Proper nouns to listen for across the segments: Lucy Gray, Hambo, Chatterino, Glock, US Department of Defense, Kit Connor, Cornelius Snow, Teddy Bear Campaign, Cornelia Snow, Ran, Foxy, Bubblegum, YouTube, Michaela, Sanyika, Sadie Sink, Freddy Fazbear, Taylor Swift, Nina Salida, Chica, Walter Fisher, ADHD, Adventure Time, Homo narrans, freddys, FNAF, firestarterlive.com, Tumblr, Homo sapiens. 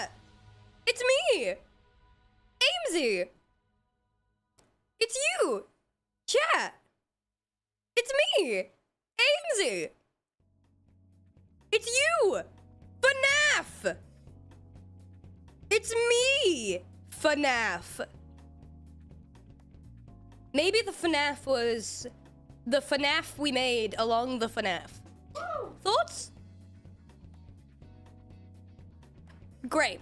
Yeah! It's me! Aimsey! It's you! Chat! It's me! Aimsey! It's you! FNAF! It's me! FNAF! Maybe the FNAF was the FNAF we made along the FNAF. Thoughts? Great.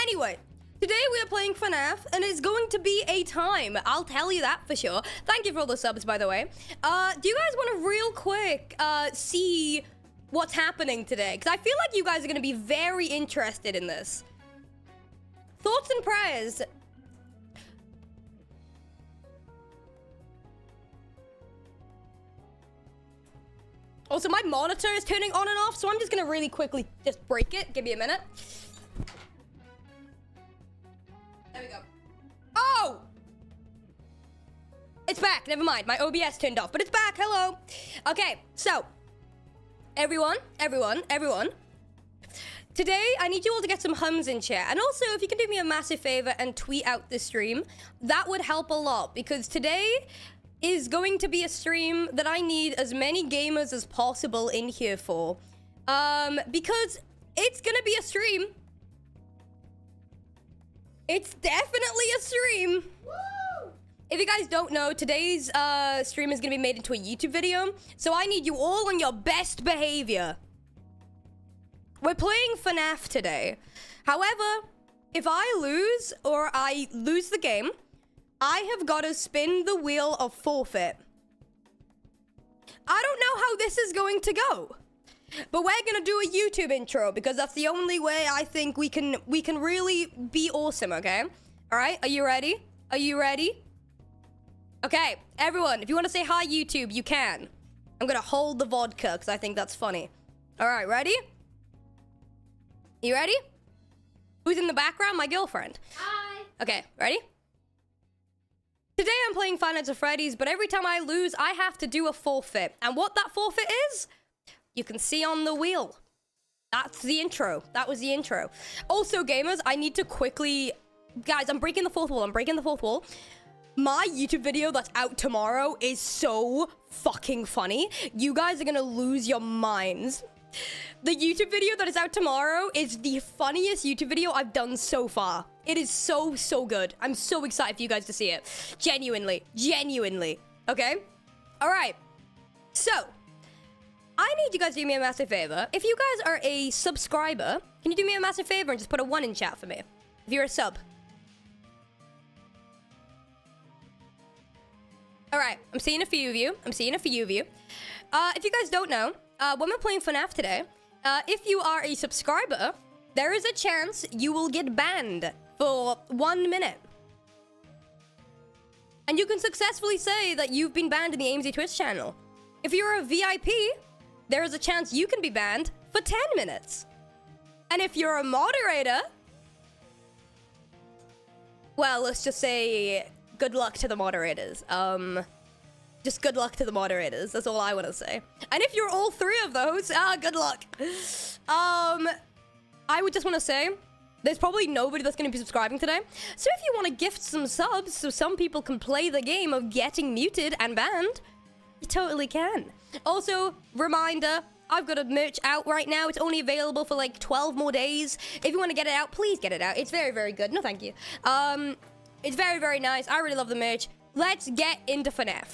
Anyway, today we are playing FNAF, and it's going to be a time. I'll tell you that for sure. Thank you for all the subs, by the way. Do you guys want to real quick see what's happening today? Because I feel like you guys are going to be very interested in this. Thoughts and prayers. Also, my monitor is turning on and off, so I'm just going to really quickly just break it. Give me a minute. There we go. Oh! It's back. Never mind. My OBS turned off, but it's back. Hello. Okay, so. Everyone. Today, I need you all to get some hums in chat. And also, if you can do me a massive favor and tweet out the stream, that would help a lot, because today is going to be a stream that I need as many gamers as possible in here for. Because it's gonna be a stream. It's definitely a stream. Woo! If you guys don't know, today's stream is gonna be made into a YouTube video. So I need you all on your best behavior. We're playing FNAF today. However, if I lose or I lose the game, I have got to spin the wheel of forfeit. I don't know how this is going to go, but we're gonna do a YouTube intro because that's the only way I think we can really be awesome. Okay, all right. Are you ready? Are you ready? Okay, everyone. If you want to say hi, YouTube, you can. I'm gonna hold the vodka because I think that's funny. All right, ready? You ready? Who's in the background? My girlfriend. Hi. Okay, ready? Today I'm playing Five Nights at Freddy's, but every time I lose, I have to do a forfeit. And what that forfeit is, you can see on the wheel. That's the intro. That was the intro. Also, gamers, I need to quickly... Guys, I'm breaking the fourth wall. I'm breaking the fourth wall. My YouTube video that's out tomorrow is so fucking funny. You guys are gonna lose your minds. The YouTube video that is out tomorrow is the funniest YouTube video I've done so far. It is so, so good. I'm so excited for you guys to see it. Genuinely. Genuinely. Okay? All right. So, I need you guys to do me a massive favor. If you guys are a subscriber, can you do me a massive favor and just put a 1 in chat for me? If you're a sub. All right. I'm seeing a few of you. I'm seeing a few of you. If you guys don't know, when we're playing FNAF today, if you are a subscriber, there is a chance you will get banned for 1 minute. And you can successfully say that you've been banned in the Aimsey Twitch channel. If you're a VIP, there is a chance you can be banned for 10 minutes. And if you're a moderator, well, let's just say good luck to the moderators. Just good luck to the moderators. That's all I want to say. And if you're all three of those, good luck. I would just want to say, there's probably nobody that's going to be subscribing today. So if you want to gift some subs so some people can play the game of getting muted and banned, you totally can. Also, reminder, I've got a merch out right now. It's only available for like 12 more days. If you want to get it out, please get it out. It's very, very good. No, thank you. It's very, very nice. I really love the merch. Let's get into FNAF.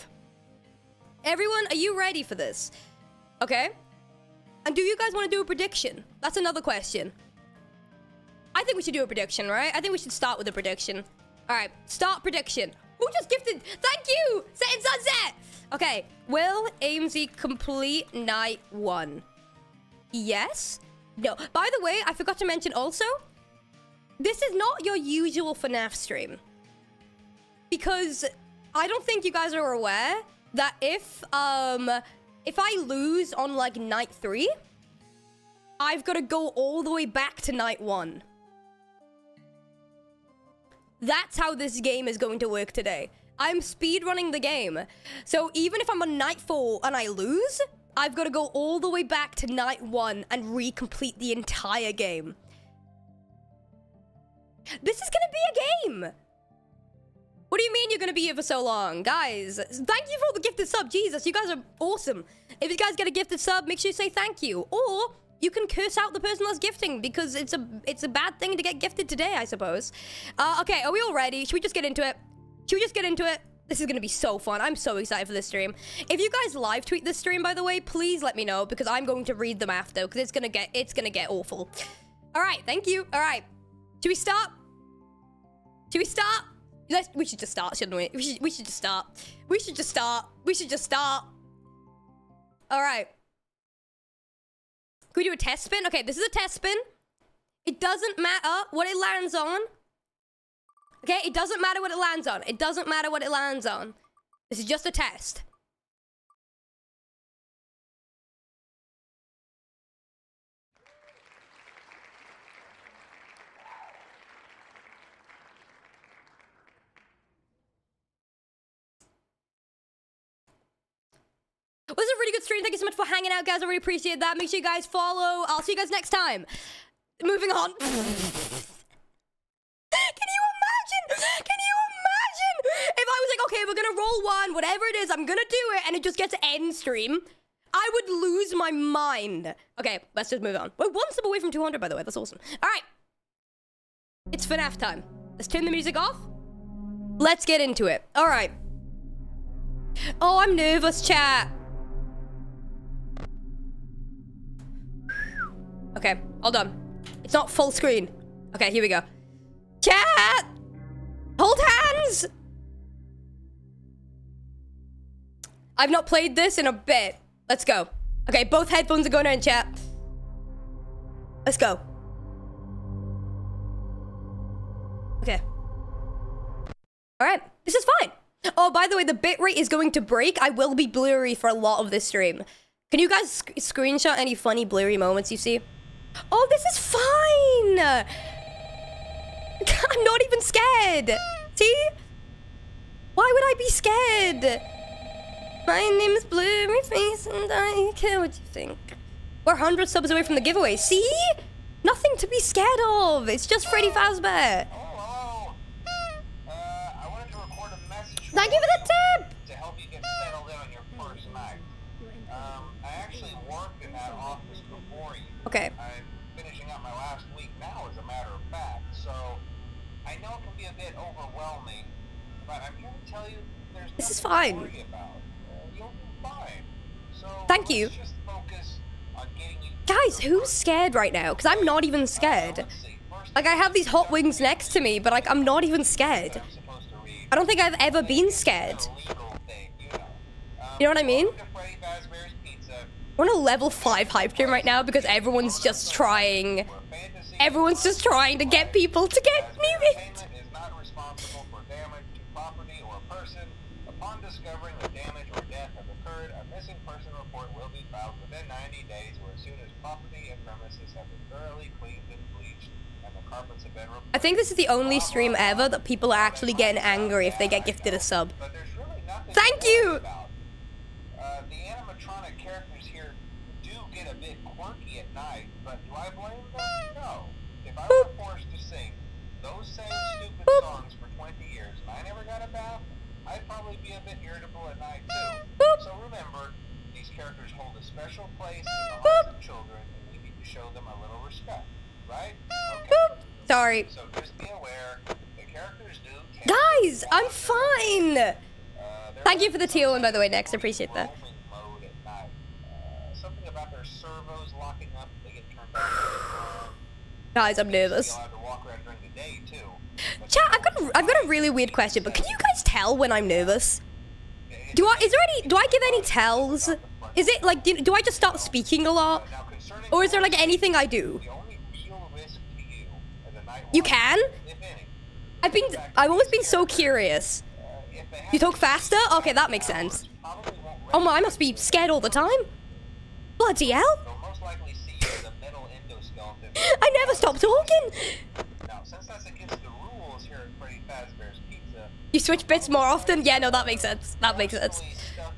Everyone, are you ready for this? Okay. And do you guys want to do a prediction? That's another question. I think we should do a prediction, right? I think we should start with a prediction. All right, start prediction. Who just gifted? Thank you! Set and sunset! Okay, will Aimsey complete night 1? Yes? No. By the way, I forgot to mention also, this is not your usual FNAF stream. Because I don't think you guys are aware that if I lose on like night 3, I've got to go all the way back to night 1. That's how this game is going to work today. I'm speedrunning the game. So even if I'm on night 4 and I lose, I've got to go all the way back to night 1 and recomplete the entire game. This is gonna be a game! What do you mean you're gonna be here for so long? Guys, thank you for all the gifted sub. Jesus, you guys are awesome. If you guys get a gifted sub, make sure you say thank you. Or you can curse out the person that's gifting, because it's a bad thing to get gifted today, I suppose. Okay, are we all ready? Should we just get into it? Should we just get into it? This is gonna be so fun. I'm so excited for this stream. If you guys live tweet this stream, by the way, please let me know, because I'm going to read them after, because it's gonna get awful. All right, thank you. All right, should we start? Should we start? We should just start, shouldn't we? We should just start. We should just start. We should just start. All right. Can we do a test spin? Okay, this is a test spin. It doesn't matter what it lands on. Okay, it doesn't matter what it lands on. It doesn't matter what it lands on. This is just a test. Well, this is a really good stream. Thank you so much for hanging out, guys. I really appreciate that. Make sure you guys follow. I'll see you guys next time. Moving on. Can you imagine if I was like, okay, we're gonna roll one, whatever it is, I'm gonna do it, and it just gets end stream? I would lose my mind. Okay, let's just move on. We're one step away from 200, by the way. That's awesome. All right, it's FNAF time. Let's turn the music off. Let's get into it. All right. Oh, I'm nervous, chat. Okay, hold on. It's not full screen. Okay, here we go. Chat! Hold hands! I've not played this in a bit. Let's go. Okay, both headphones are going in, chat. Let's go. Okay. All right, this is fine. Oh, by the way, the bitrate is going to break. I will be blurry for a lot of this stream. Can you guys screenshot any funny blurry moments you see? Oh, this is fine! I'm not even scared. See? Why would I be scared? My name is Blurry Face and I care what you think. We're 100 subs away from the giveaway. See? Nothing to be scared of. It's just Freddy Fazbear. Oh, hello. I wanted to record a message. Thank you for the tip. To help you get settled in on your first night. I actually worked in that office before you. Okay. I'm finishing up my last week now, as a matter of fact. So I know it can be a bit overwhelming, but I'm here to tell you there's this is fine. To worry about. You'll be fine. So thank you. Just focus on getting you guys, who's scared right now? Because I'm not even scared. Like, I have these hot wings next to me, but like, I'm not even scared. I don't think I've ever been scared. You know what I mean? We're on a level 5 hype stream right now because everyone's just trying to get people to get new it. I think this is the only stream ever that people are actually getting angry if they get gifted a sub. Thank you! The animatronic characters here do get a bit quirky at night, but do I blame them? No. If I were forced to sing those same stupid songs for 20 years and I never got a bath, I'd probably be a bit irritable at night too. So remember, these characters hold a special place in the hearts of children, and we need to show them a little respect, right? Okay. Sorry. So just be aware, the characters do. Guys, I'm fine. Thank you for the teal one, by the way, Nex. I appreciate that. Something about their servos locking up, they get turned off. Guys, I'm nervous. Chat, I've got a really weird question, but can you guys tell when I'm nervous? Do I give any tells? Is it like, do I just start speaking a lot, or is there like anything I do? You can? I've always been so curious. You talk faster? Okay, that makes sense. Oh my, I must be scared all the time. Bloody hell. I never stop talking. You switch bits more often? Yeah, no, that makes sense. That makes sense.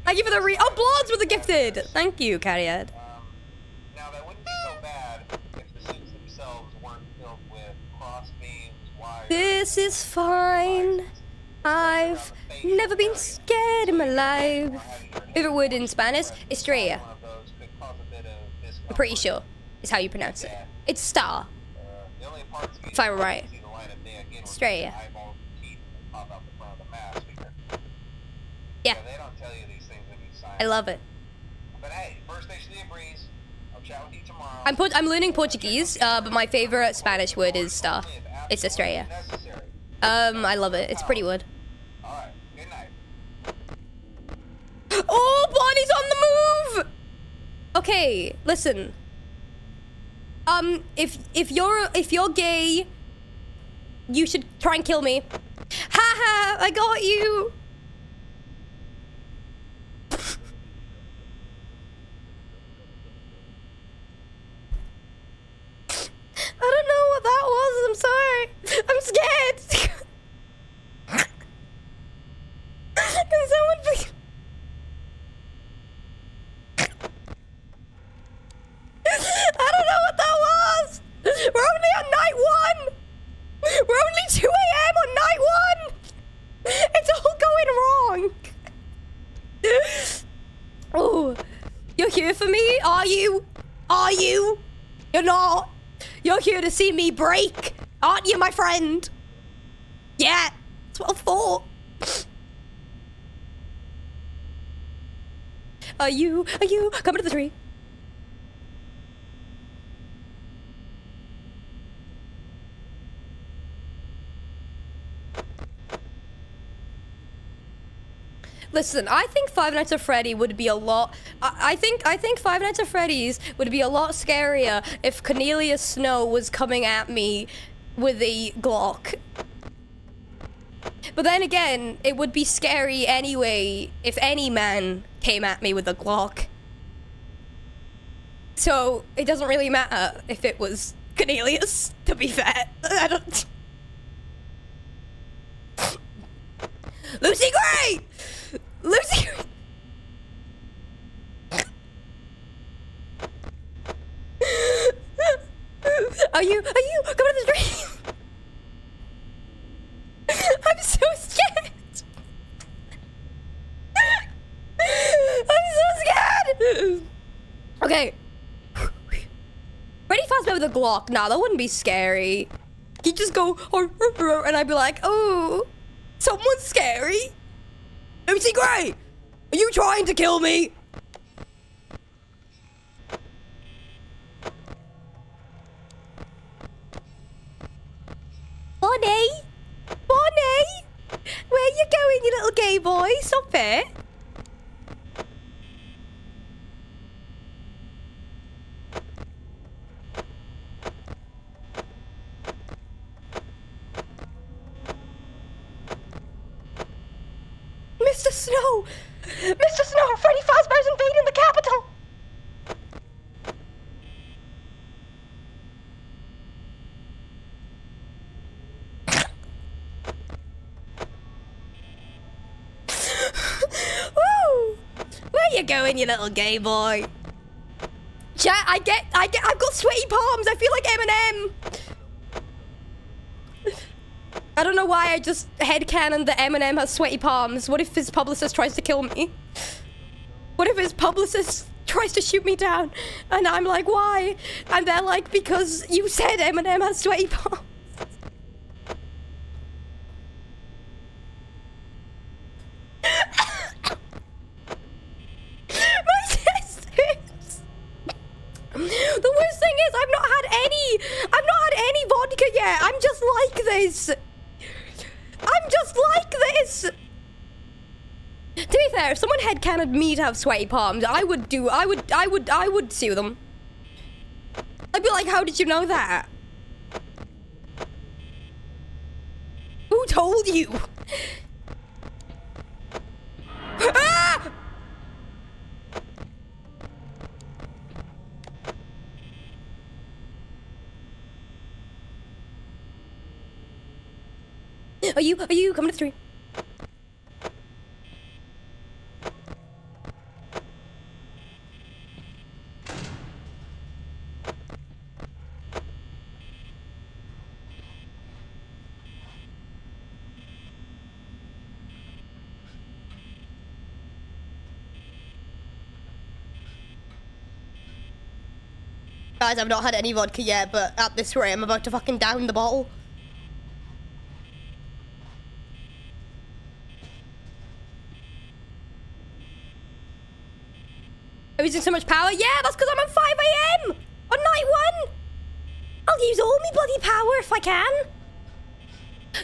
Thank you for the oh, Blondes with the gifted. Thank you, Carriad. Now, that wouldn't be so bad if the suits themselves weren't filled with cross beams, wires, This is fine. I've never been scared in my life. If it would in Spanish, estrella. I'm pretty sure is how you pronounce it. It's star. If I'm right. Estrella. Yeah. I love it. But hey, first station in breeze. I'll chat with you tomorrow. I'm learning Portuguese, but my favorite Spanish word is star. It's Estrella. I love it. It's pretty word. Alright, good night. Oh, Bonnie's on the move! Okay, listen. If you're gay, you should try and kill me. Haha, I got you. I don't know what that was. I'm sorry. I'm scared. Can someone please? I don't know what that was. We're only on night one. We're only 2 a.m. on night one. It's all going wrong. Oh, you're here for me? Are you? Are you? You're not. You're here to see me break, aren't you, my friend? Yeah, that's what I thought. Are you coming to the tree? Listen, I think Five Nights at Freddy would be a lot. I think Five Nights at Freddy's would be a lot scarier if Cornelius Snow was coming at me with a Glock. But then again, it would be scary anyway if any man came at me with a Glock. So it doesn't really matter if it was Cornelius. To be fair, I don't. Lucy Gray! Lucy Gray! Are you coming to the stream? I'm so scared! I'm so scared! Okay. Freddy Fazbear with a Glock? Nah, that wouldn't be scary. He'd just go, and I'd be like, oh. Someone's scary? Lucy Gray! Are you trying to kill me? Bonnie? Bonnie? Where you going, you little gay boy? Stop it. Mr. Snow! Mr. Snow! Freddy Fazbear's invading the capital! Woo! Where you going, you little gay boy? Chat, I've got sweaty palms! I feel like Eminem! I don't know why I just headcanoned that Eminem has sweaty palms. What if his publicist tries to kill me? What if his publicist tries to shoot me down? And I'm like, why? And they're like, because you said Eminem has sweaty palms. My sisters! The worst thing is I've not had any vodka yet. I'm just like this. I'm just like this! To be fair, if someone headcanoned me to have sweaty palms, I would sue them. I'd be like, how did you know that? Who told you? Ah! Are you coming to the stream? Guys, I've not had any vodka yet, but at this rate, I'm about to fucking down the bottle. I'm using so much power. Yeah, that's because I'm at 5 AM on night 1. I'll use all my bloody power if I can.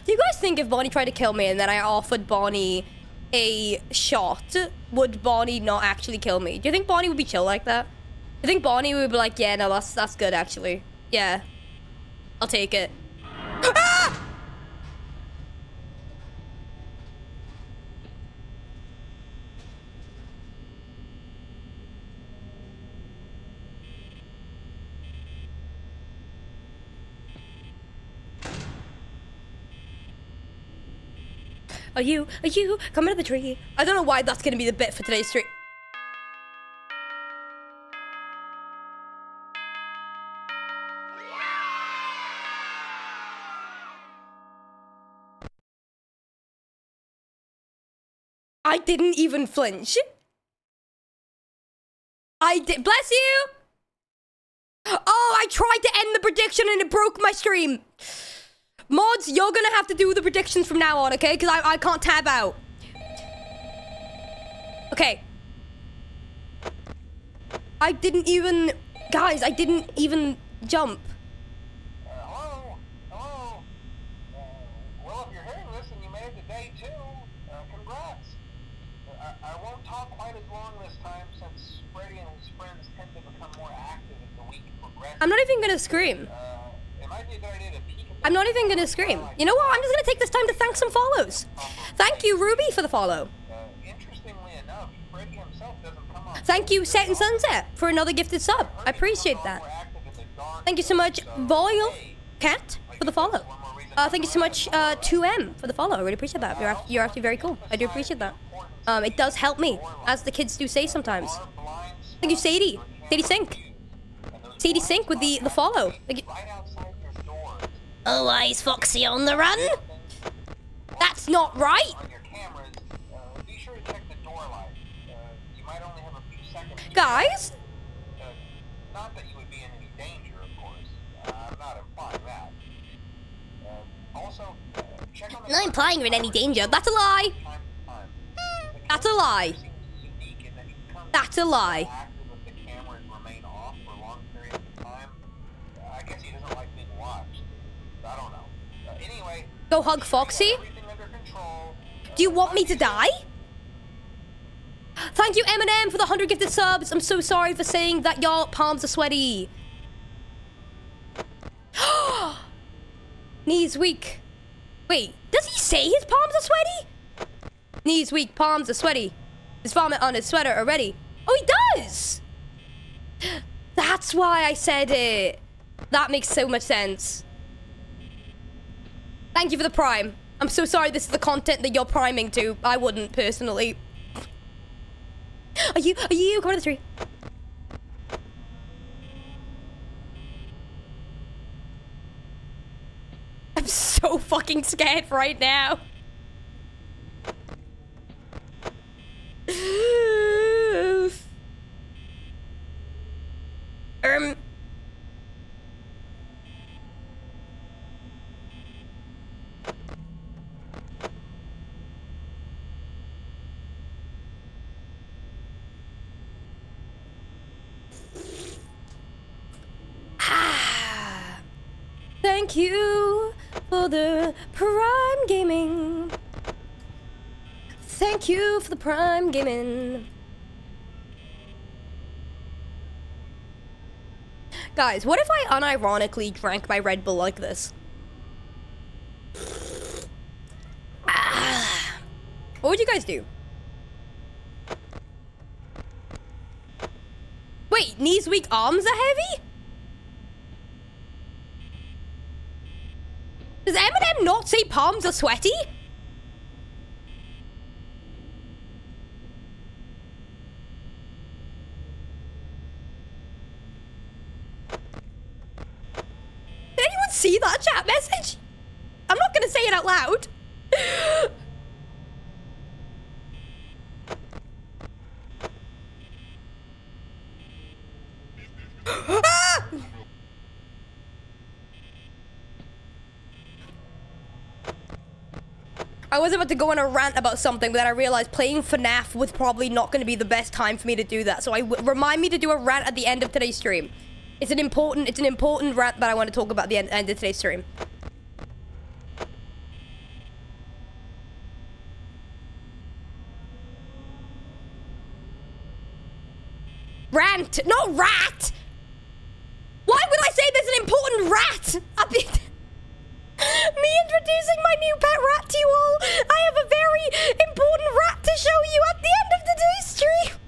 Do you guys think if Bonnie tried to kill me and then I offered Bonnie a shot, would Bonnie not actually kill me? Do you think Bonnie would be chill like that? Do you think Bonnie would be like, yeah, no, that's good, actually. Yeah, I'll take it. Ah! Are you coming up the tree? I don't know why that's gonna be the bit for today's stream. I didn't even flinch. I did. Bless you. Oh, I tried to end the prediction and it broke my stream. Mods, you're gonna have to do the predictions from now on, okay? Because I can't tab out. Okay. I didn't even... Guys, I didn't even jump. Hello? Hello? Well, if you're hearing this and you made it to day 2, congrats. I won't talk quite as long this time since Freddy and his friends tend to become more active as the week progresses. I'm not even gonna scream. It might be a good idea to peek. I'm not even gonna scream. You know what? I'm just gonna take this time to thank some follows. Thank you, Ruby, for the follow. Interestingly enough, Freddy himself doesn't come on. Thank you, Set and Sunset, for another gifted sub. I appreciate that. Thank you so much, Boyle Cat, for the follow. Thank you so much, 2M, for the follow. I really appreciate that. You're actually very cool. I do appreciate that. It does help me, as the kids do say sometimes. Thank you, Sadie. Sadie Sink. Sadie Sink with the follow. Thank you. Oh, why is Foxy on the run? That's not right! Guys? Not that you would be in any danger, of course. I'm not implying that. Also, check on the... Not implying you're in any danger. That's a lie! That's a lie. That's a lie. Go hug Foxy. Do you want me to die? Thank you, Eminem, for the 100 gifted subs. I'm so sorry for saying that your palms are sweaty. Knees weak. Wait, does he say his palms are sweaty? Knees weak, palms are sweaty. There's vomit on his sweater already. Oh, he does! That's why I said it. That makes so much sense. Thank you for the prime. I'm so sorry this is the content that you're priming to. I wouldn't, personally. Are you coming to the tree? I'm so fucking scared right now. Thank you for the Prime Gaming. Thank you for the Prime Gaming. Guys, what if I unironically drank my Red Bull like this? What would you guys do? Wait, knees weak, arms are heavy? Does Eminem not say palms are sweaty? Did anyone see that chat message? I'm not gonna say it out loud. Ah! I was about to go on a rant about something, but then I realized playing FNAF was probably not going to be the best time for me to do that. So remind me to do a rant at the end of today's stream. It's an important rant that I want to talk about at the end of today's stream. Rant, not rat! Why would I say there's an important rat? Me introducing my new pet rat to you all. I have a very important rat to show you at the end of today's stream.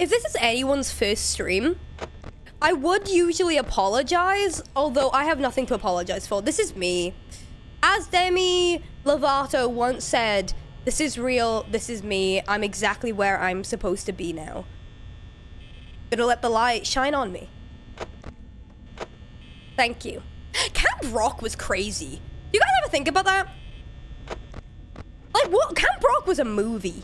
If this is anyone's first stream, I would usually apologize, although I have nothing to apologize for. This is me. As Demi Lovato once said, this is real, this is me. I'm exactly where I'm supposed to be now. Gonna let the light shine on me. Thank you. Camp Rock was crazy. You guys ever think about that? Like, what? Camp Rock was a movie.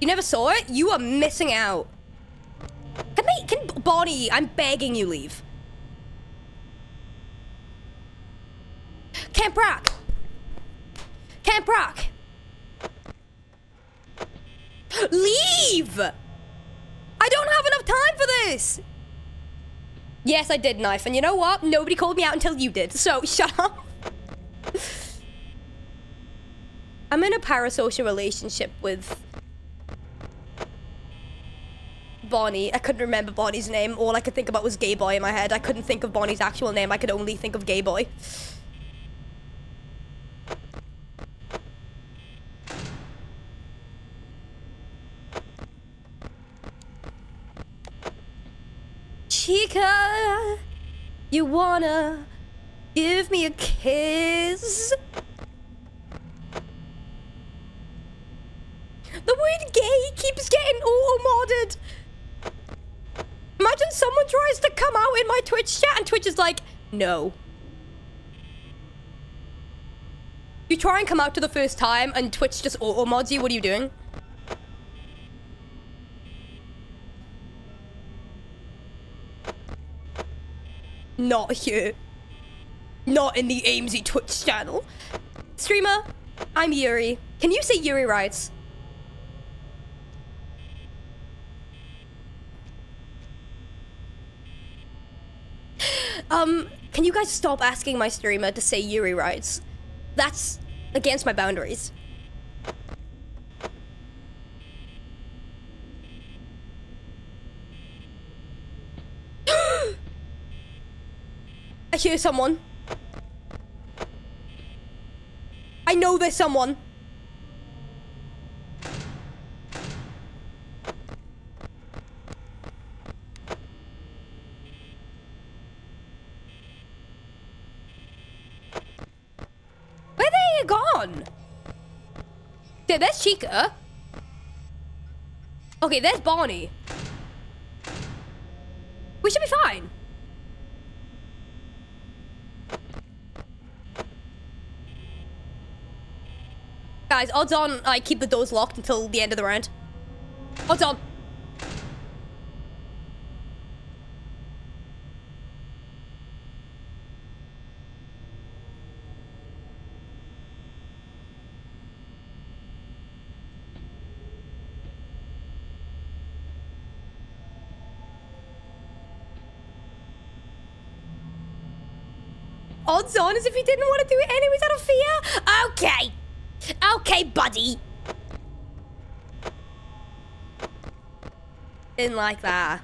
You never saw it? You are missing out. Can Bonnie, I'm begging you, leave. Camp Rock. Camp Rock. Leave! I don't have enough time for this. Yes, I did, Knife. And you know what? Nobody called me out until you did. So shut up. I'm in a parasocial relationship with Bonnie. I couldn't remember Bonnie's name. All I could think about was Gay Boy in my head. I couldn't think of Bonnie's actual name. I could only think of Gay Boy. Chica, you wanna give me a kiss? The word gay keeps getting auto-modded. Imagine someone tries to come out in my Twitch chat and Twitch is like, no. You try and come out to the first time and Twitch just auto-mods you. What are you doing? Not here. Not in the Aimsey Twitch channel. Streamer, I'm Yuri. Can you say Yuri Rides? Can you guys stop asking my streamer to say Yuri Rides? That's against my boundaries. I hear someone. I know there's someone. Gone. Yeah, there's Chica. Okay, there's Bonnie. We should be fine. Guys, odds on I keep the doors locked until the end of the round. Odds on. Odds on as if he didn't want to do it anyways out of fear. Okay. Okay, buddy. Didn't like that.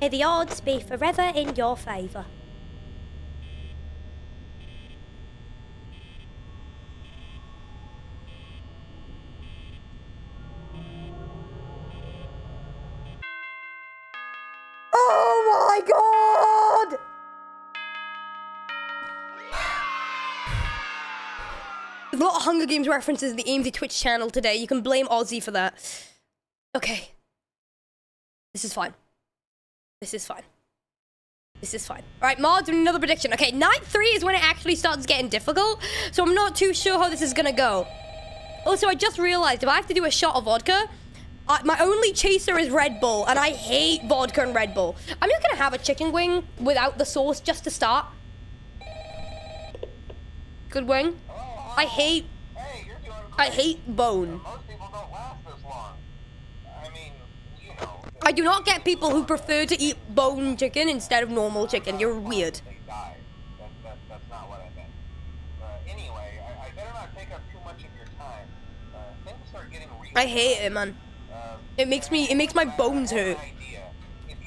May the odds be forever in your favor. a lot of Hunger Games references in the Aimsey Twitch channel today. You can blame Ozzy for that. Okay. This is fine. This is fine. This is fine. All right, Mars, another prediction. Okay, night 3 is when it actually starts getting difficult, so I'm not too sure how this is gonna go. Also, I just realized if I have to do a shot of vodka, my only chaser is Red Bull, and I hate vodka and Red Bull. I'm just gonna have a chicken wing without the sauce just to start. Good wing. I hate bone. Most people don't last this long. I mean, you know. I do not get people who prefer to eat bone chicken instead of normal chicken. You're weird. They die. That's not what I meant. Anyway, I better not take up too much of your time. Things are getting real. I hate it, man. It makes my bones hurt. If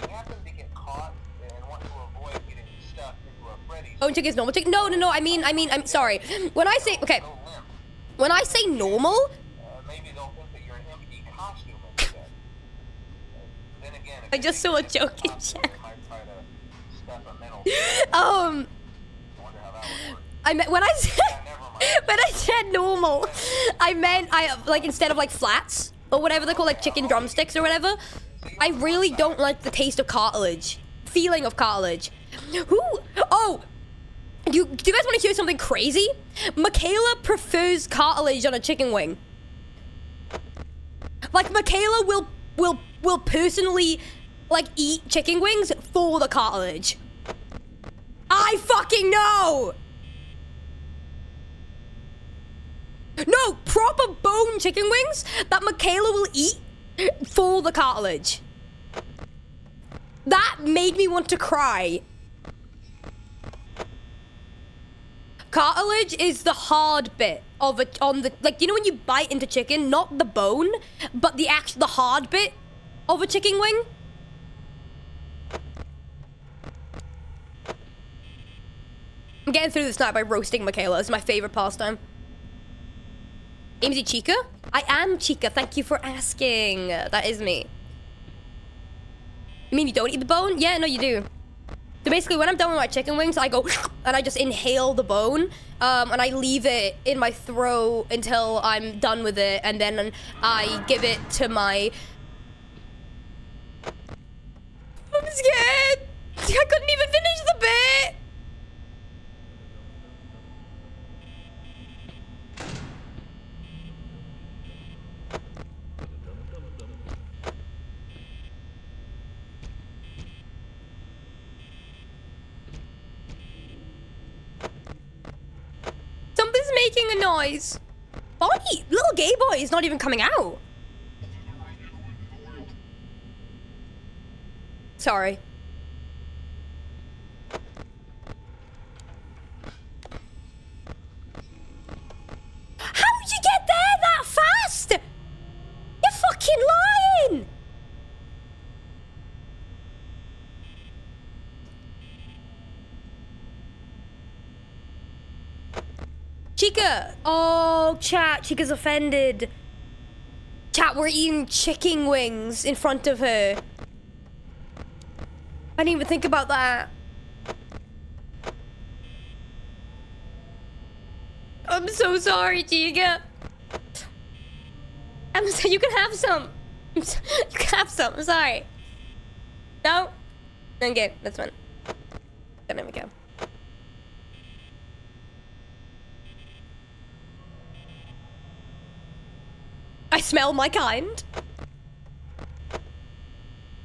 you happen to get caught and want to avoid getting stuck into a Freddy's... Bone chicken is normal chicken? No, I mean, I'm sorry. When I say... Okay. When I say normal... maybe they'll think that you're an empty costume instead. Then again... I just saw a joke in chat. I meant... When I said... when I said normal, I meant... Like, instead of, like, flats... or whatever they call, like, chicken drumsticks or whatever. I really don't like the taste of cartilage. Feeling of cartilage. Who? Oh! Do you guys want to hear something crazy? Michaela prefers cartilage on a chicken wing. Like, Michaela will personally, like, eat chicken wings for the cartilage. I fucking know! No, proper bone chicken wings that Michaela will eat for the cartilage. That made me want to cry. Cartilage is the hard bit of it on the, like, you know when you bite into chicken, not the bone, but the actual, the hard bit of a chicken wing. I'm getting through this night by roasting Michaela. It's my favorite pastime. Aimsey Chica? I am Chica, thank you for asking. That is me. You mean you don't eat the bone? Yeah, no, you do. So basically, when I'm done with my chicken wings, I go and I just inhale the bone, and I leave it in my throat until I'm done with it, and then I give it to my... I'm scared! I couldn't even finish the bit! Making a noise. Bonnie, little gay boy is not even coming out. Sorry. How did you get there that fast? You're fucking lying. Chica! Oh, chat, Chica's offended. Chat, we're eating chicken wings in front of her. I didn't even think about that. I'm so sorry, Chica. I'm so, you can have some. So, you can have some, I'm sorry. No? Okay, that's fine. There we go. I smell my kind.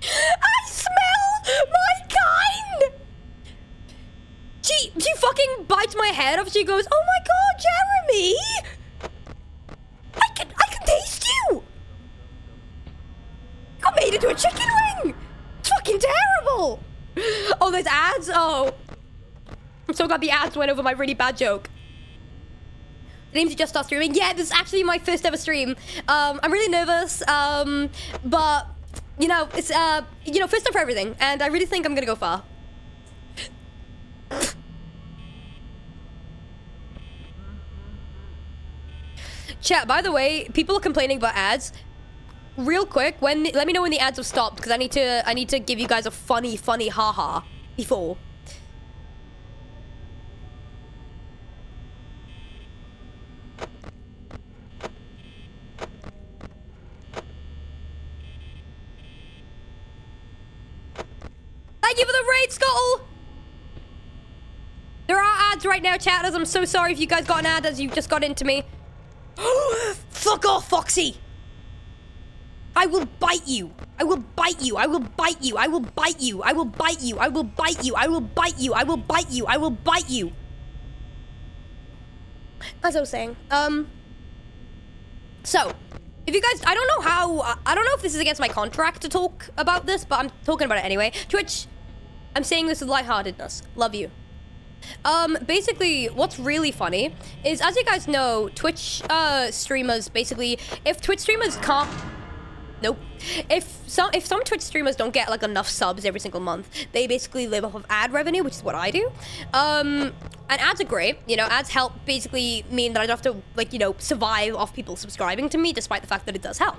I smell my kind! She fucking bites my head off. She goes, oh my god, Jeremy! I can taste you! I made into a chicken wing! It's fucking terrible! Oh, there's ads? Oh. I'm so glad the ads went over my really bad joke. Names just start streaming. Yeah, this is actually my first ever stream. I'm really nervous, but you know, it's you know, first time for everything, and I really think I'm gonna go far. Chat. By the way, people are complaining about ads. Real quick, let me know when the ads have stopped, because I need to give you guys a funny haha before. Thank you for the raid, Scuttle. There are ads right now, chatters. I'm so sorry if you guys got an ad as you just got into me. Fuck off, Foxy. I will bite you. I will bite you. I will bite you. I will bite you. I will bite you. I will bite you. I will bite you. I will bite you. I will bite you. As I was saying, so if you guys, I don't know if this is against my contract to talk about this, but I'm talking about it anyway. Twitch, I'm saying this with lightheartedness. Love you. Basically, what's really funny is, as you guys know, Twitch streamers, basically, if Twitch streamers can't, nope, if some Twitch streamers don't get like enough subs every single month, they basically live off of ad revenue, which is what I do. And ads are great, you know. Ads help basically mean that I don't have to, like, you know, survive off people subscribing to me, despite the fact that it does help.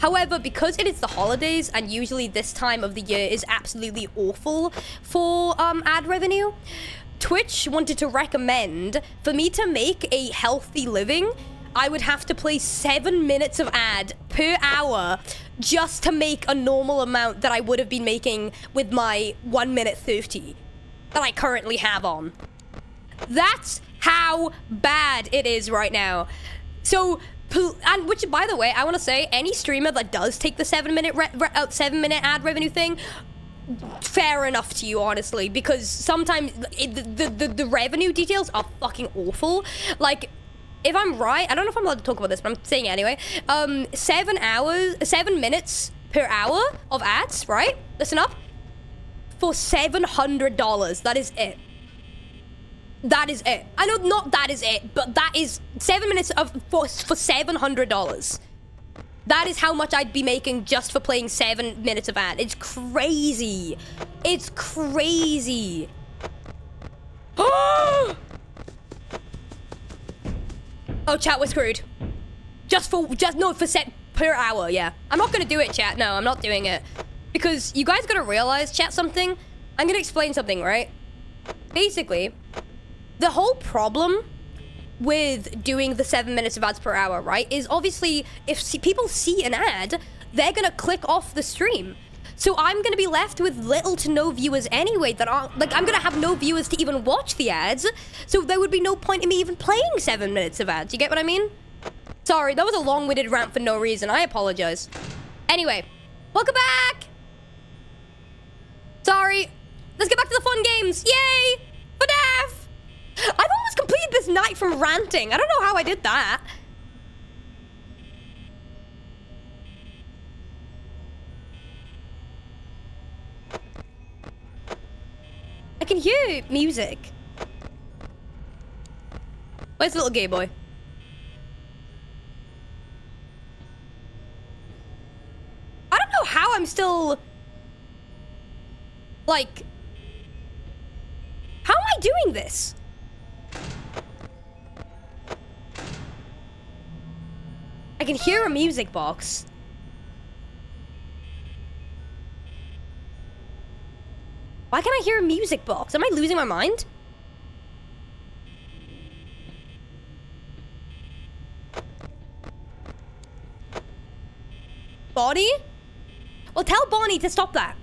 However, because it is the holidays, and usually this time of the year is absolutely awful for ad revenue, Twitch wanted to recommend, for me to make a healthy living, I would have to play 7 minutes of ad per hour just to make a normal amount that I would have been making with my 1:30 that I currently have on. That's how bad it is right now. So, and which, by the way, I want to say, any streamer that does take the 7 minute ad revenue thing, fair enough to you, honestly, because sometimes the revenue details are fucking awful. Like, if I'm right, I don't know if I'm allowed to talk about this, but I'm saying it anyway. 7 minutes per hour of ads, right? Listen up. For $700, that is it. That is it. I know not that is it, but that is 7 minutes for $700. That is how much I'd be making just for playing 7 minutes of ad. It's crazy. It's crazy. Oh! Oh, chat, we're screwed. Per hour, yeah. I'm not gonna do it, chat. No, I'm not doing it. Because you guys gotta realize, chat, something. I'm gonna explain something, right? Basically, the whole problem with doing the 7 minutes of ads per hour, right, is obviously if people see an ad, they're gonna click off the stream. So I'm gonna be left with little to no viewers anyway that aren't, like, I'm gonna have no viewers to even watch the ads. So there would be no point in me even playing 7 minutes of ads. You get what I mean? Sorry, that was a long-winded rant for no reason. I apologize. Anyway, welcome back. Sorry. Let's get back to the fun games. Yay! FNAF! I've almost completed this night from ranting. I don't know how I did that. I can hear music. Where's the little gay boy? I don't know how I'm still, like, how am I doing this? I can hear a music box. Why can't I hear a music box? Am I losing my mind? Bonnie? Well, tell Bonnie to stop that.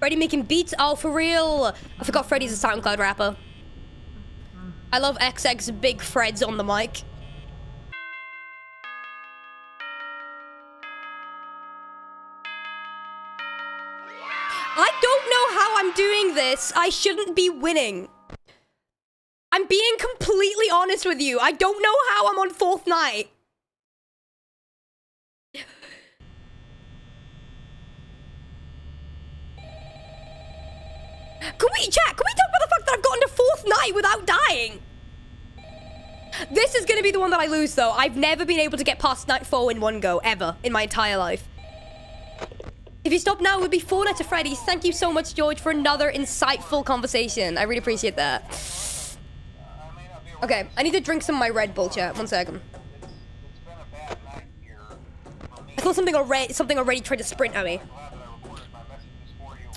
Freddy making beats? Oh, for real. I forgot Freddy's a SoundCloud rapper. I love XX Big Freds on the mic. I don't know how I'm doing this. I shouldn't be winning. I'm being completely honest with you. I don't know how I'm on fourth night. Can we, chat, can we talk about the fact that I've gotten to fourth night without dying? This is going to be the one that I lose, though. I've never been able to get past night 4 in one go, ever, in my entire life. If you stop now, it would be 4 nights of Freddy's. Thank you so much, George, for another insightful conversation. I really appreciate that. Okay, I need to drink some of my Red Bull, chat. One second. I thought something already tried to sprint at me.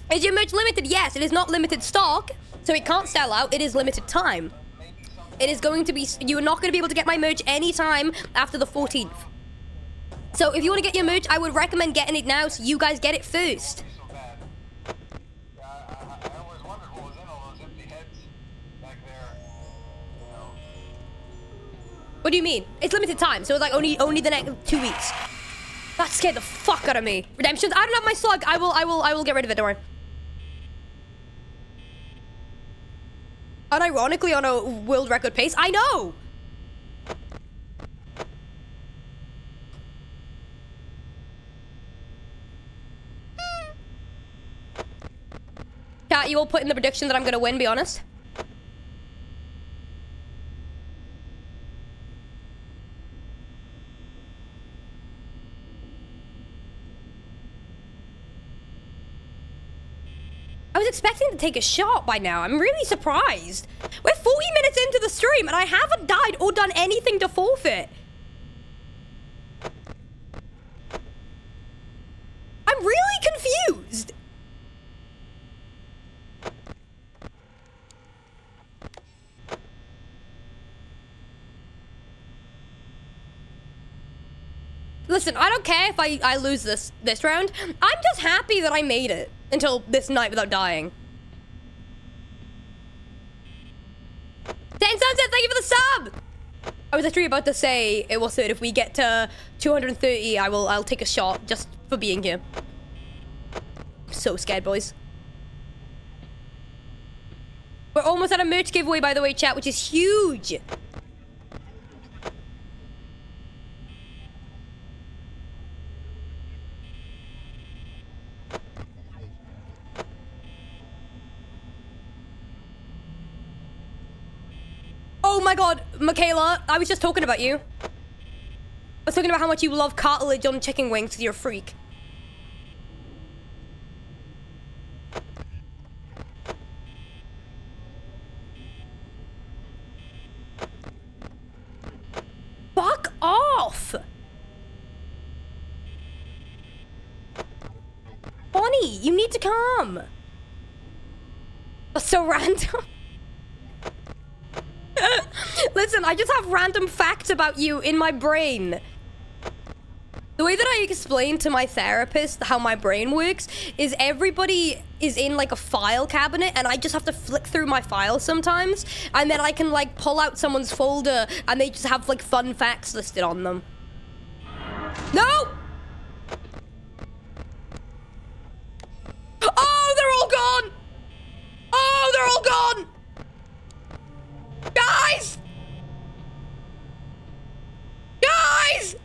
Is your merch limited? Yes, it is not limited stock, so it can't sell out. It is limited time. It is going to be, you are not going to be able to get my merch anytime after the 14th. So if you want to get your merch, I would recommend getting it now so you guys get it first. What do you mean? It's limited time, so it's like only the next 2 weeks. That scared the fuck out of me. Redemptions. I don't have my slug. I will get rid of it. Don't worry. Unironically, on a world record pace. I know. Chat, you all put in the prediction that I'm gonna win. Be honest. I was expecting to take a shot by now. I'm really surprised. We're 40 minutes into the stream and I haven't died or done anything to forfeit. I'm really confused. Listen, I don't care if I lose this round. I'm just happy that I made it until this night without dying. Ten Sunset, thank you for the sub! I was actually about to say, it was it, if we get to 230, I'll take a shot just for being here. I'm so scared, boys. We're almost at a merch giveaway, by the way, chat, which is huge! Oh my god, Michaela, I was just talking about you. I was talking about how much you love cartilage on chicken wings because you're a freak. Fuck off! Bonnie, you need to come. That's so random. Listen, I just have random facts about you in my brain. The way that I explain to my therapist how my brain works is everybody is in like a file cabinet and I just have to flick through my files sometimes and then I can like pull out someone's folder and they just have like fun facts listed on them. No! Oh, they're all gone! Oh, they're all gone! Guys! Guys!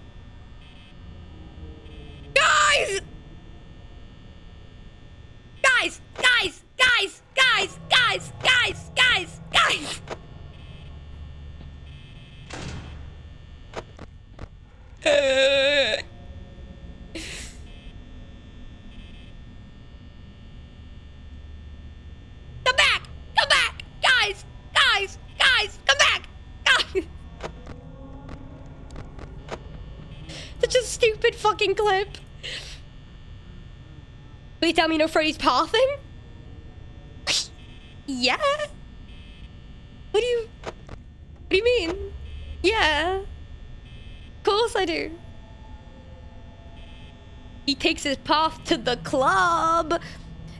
Guys! Guys! Guys! Guys! Guys! Guys! Guys! Guys! Guys! Come back! Come back! Guys! Guys! Guys, come back! Guys! Such a stupid fucking clip. Will you tell me no Freddy's pathing? Yeah. What do you mean? Yeah. Of course I do. He takes his path to the club.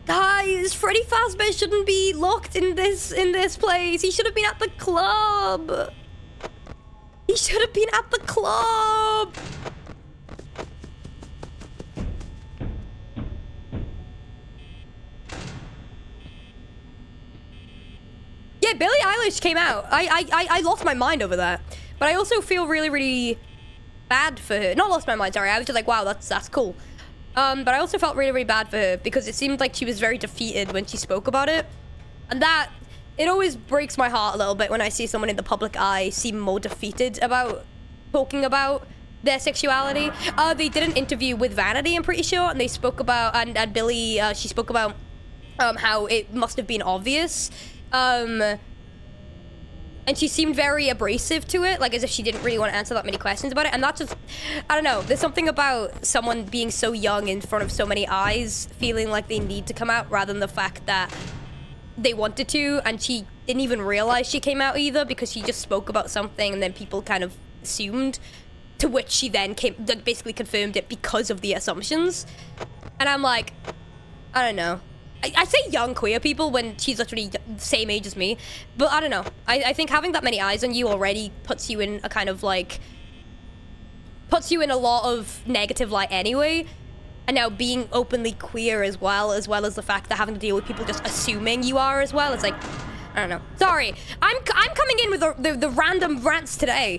Guys, Freddy Fazbear shouldn't be locked in this place. He should have been at the club. He should have been at the club. Yeah, Billie Eilish came out. I lost my mind over that. But I also feel really, really bad for her. Not lost my mind, sorry. I was just like, wow, that's cool. But I also felt really, really bad for her because it seemed like she was very defeated when she spoke about it. And that, it always breaks my heart a little bit when I see someone in the public eye seem more defeated about talking about their sexuality. They did an interview with Vanity, I'm pretty sure, and they spoke about, and Billie, she spoke about how it must have been obvious. And she seemed very abrasive to it, like as if she didn't really want to answer that many questions about it. And that's just, I don't know, there's something about someone being so young in front of so many eyes, feeling like they need to come out rather than the fact that they wanted to. And she didn't even realize she came out either because she just spoke about something and then people kind of assumed To which she then came, like, basically confirmed it because of the assumptions. And I'm like, I don't know. I say young queer people when she's literally the same age as me. But I don't know. I think having that many eyes on you already puts you in a kind of, like... puts you in a lot of negative light anyway. And now being openly queer as well as the fact that having to deal with people just assuming you are as well. It's like, I don't know. Sorry, I'm coming in with the random rants today.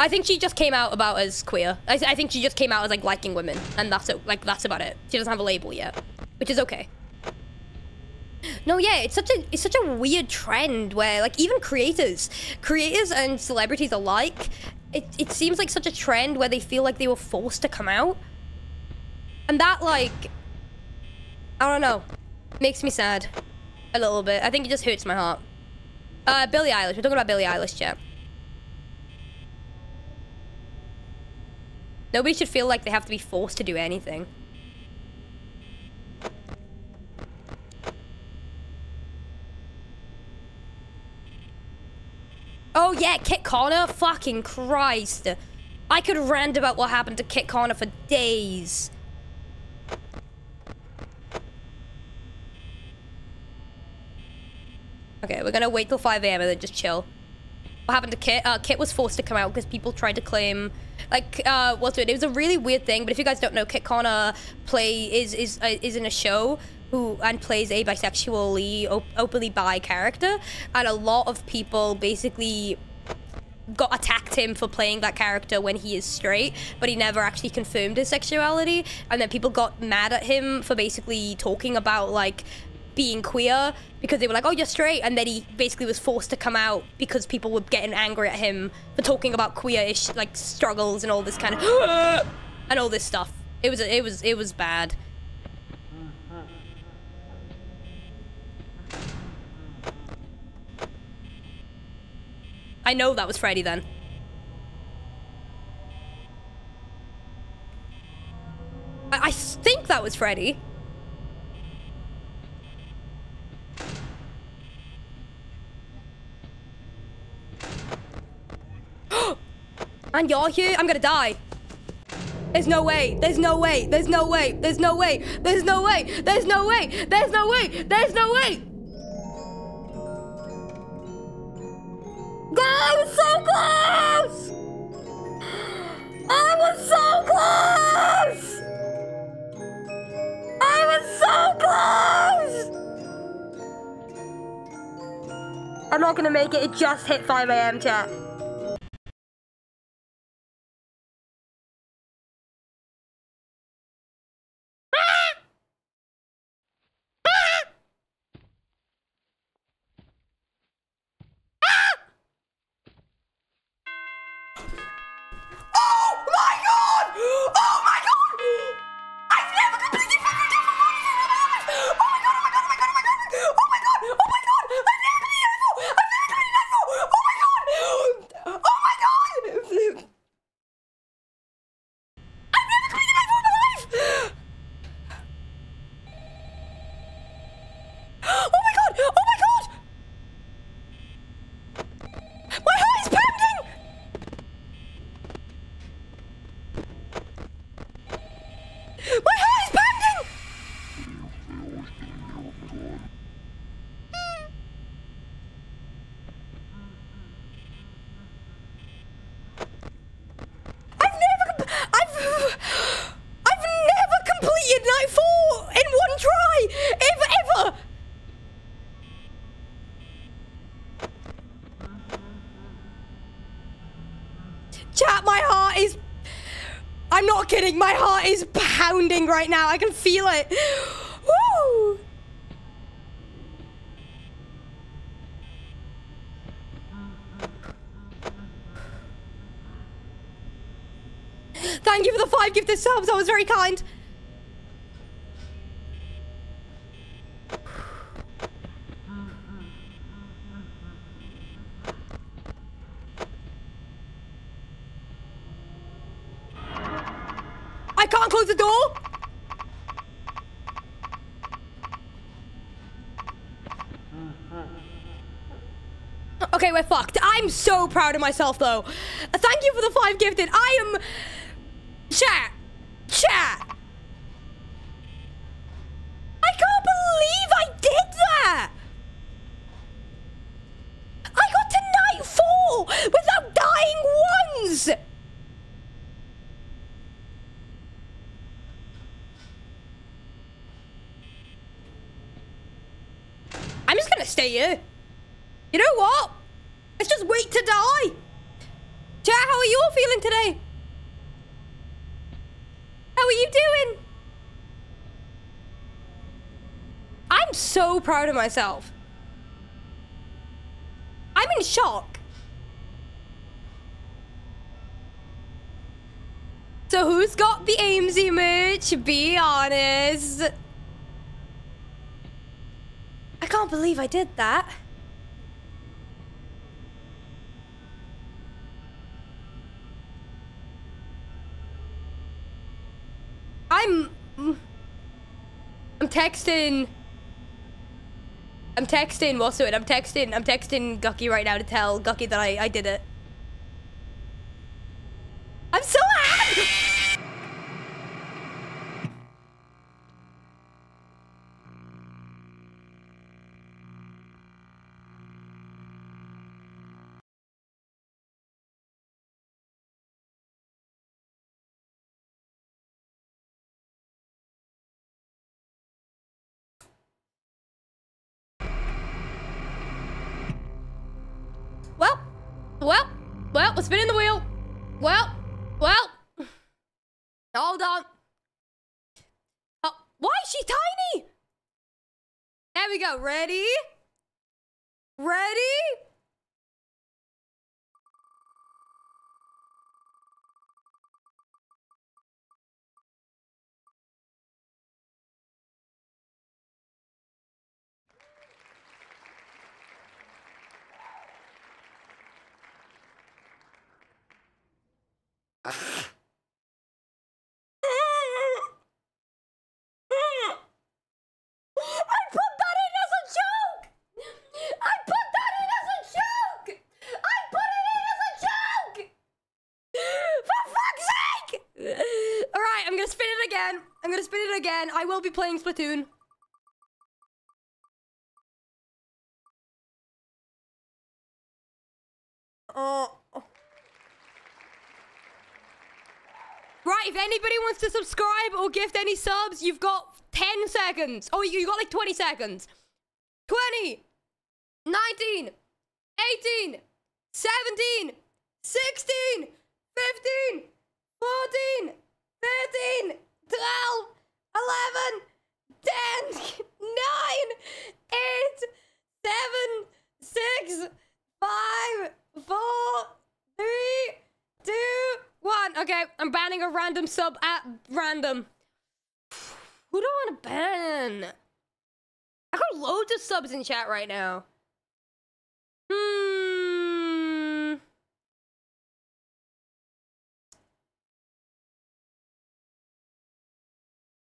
I think she just came out about as queer. I think she just came out as like liking women, and that's it. Like, that's about it. She doesn't have a label yet, which is okay. No, yeah, it's such a weird trend where like even creators and celebrities alike, it seems like such a trend where they feel like they were forced to come out. And that, like, I don't know, makes me sad a little bit. I think it just hurts my heart. Billie Eilish. We're talking about Billie Eilish, chat. Nobody should feel like they have to be forced to do anything. Oh, yeah, Kit Connor. Fucking Christ. I could rant about what happened to Kit Connor for days. Okay, we're gonna wait till 5 AM and then just chill. What happened to Kit? Kit was forced to come out because people tried to claim, like, it was a really weird thing. But if you guys don't know, Kit Connor is in a show and plays a bisexually, openly bi character, and a lot of people basically attacked him for playing that character when he is straight, but he never actually confirmed his sexuality, and then people got mad at him for basically talking about like being queer because they were like, oh, you're straight, and then he basically was forced to come out because people were getting angry at him for talking about queer-ish like struggles and all this kind of and all this stuff. It was bad. I know that was Freddy then. I think that was Freddy. And you're here? I'm gonna die. There's no way. There's no way. There's no way. There's no way. There's no way. There's no way. There's no way. There's no way. I was so close. I was so close. I was so close. I'm not gonna make it. It just hit 5 AM, chat. My heart is pounding right now. I can feel it. Woo! Thank you for the 5 gifted subs. That was very kind. Okay, we're fucked. I'm so proud of myself, though. Thank you for the 5 gifted. I am... Chat. Chat. I can't believe I did that. I got to night 4 without dying once. I'm just gonna stay here. You know what? Let's just wait to die. Chat, how are you all feeling today? How are you doing? I'm so proud of myself. I'm in shock. So who's got the Aimsey merch? Be honest. I can't believe I did that. I'm texting. I'm texting. What's it? I'm texting Gucky right now to tell Gucky that I did it. I'm so happy. Well, we're spinning the wheel. Well. Hold on. Oh, why is she tiny? There we go. Ready? Ready? I'm gonna spin it again. I will be playing Splatoon. Right, if anybody wants to subscribe or gift any subs, you've got 10 seconds. Oh, you got like 20 seconds. 20, 19, 18, 17, 16, 15, 14, 13, 12, 11, 10, 9, 8, 7, 6, 5, 4, 3, 2, 1. Okay, I'm banning a random sub at random. Who do I want to ban? I got loads of subs in chat right now.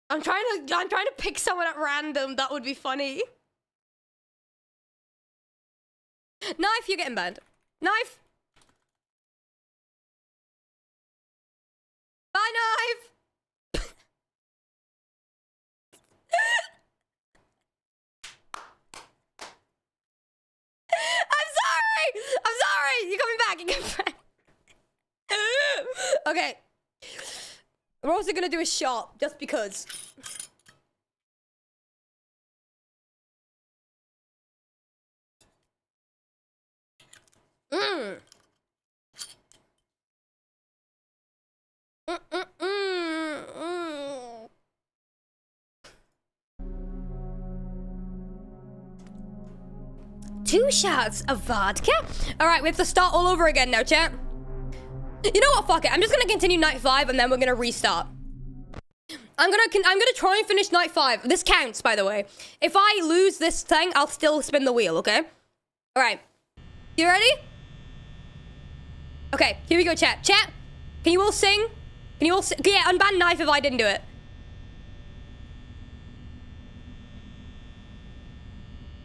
I'm trying to pick someone at random. That would be funny. Knife, you're getting banned. Knife. Bye, Knife. I'm sorry. You're coming back. You're coming back. Okay. We're also gonna do a shot, just because. Two shots of vodka? Alright, we have to start all over again now, chat. You know what? Fuck it. I'm just gonna continue night 5, and then we're gonna restart. I'm gonna try and finish night 5. This counts, by the way. If I lose this thing, I'll still spin the wheel. Okay. All right. You ready? Okay. Here we go, chat. Chat. Can you all sing? Can you all? Yeah. Unban Knife if I didn't do it.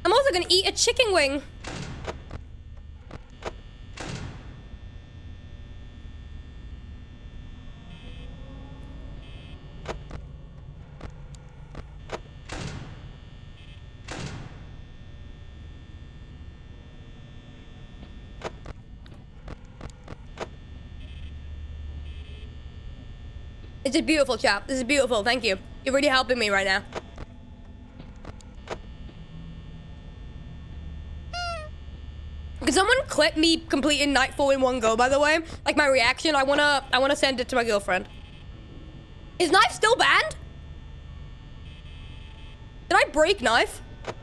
I'm also gonna eat a chicken wing. It's a beautiful chat. This is beautiful. Thank you. You're really helping me right now. Can someone clip me completing Nightfall in one go, by the way? Like my reaction, I wanna send it to my girlfriend. Is Knife still banned? Did I break Knife? Or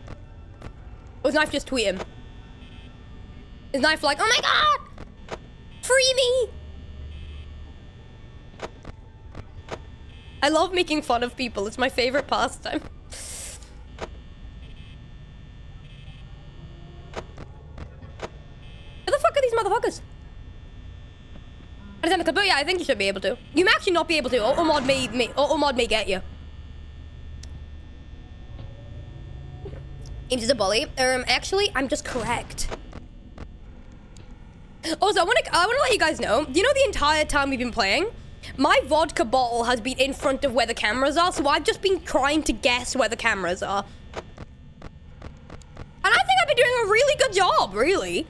was Knife just tweeting? Is Knife like, oh my god! Free me! I love making fun of people. It's my favorite pastime. Who the fuck are these motherfuckers? But yeah, I think you should be able to. You may actually not be able to. Auto mod may get you. Ames is a bully. Actually, I'm just correct. Also, I wanna let you guys know. You know, the entire time we've been playing, my vodka bottle has been in front of where the cameras are, so I've just been trying to guess where the cameras are. And I think I've been doing a really good job, really.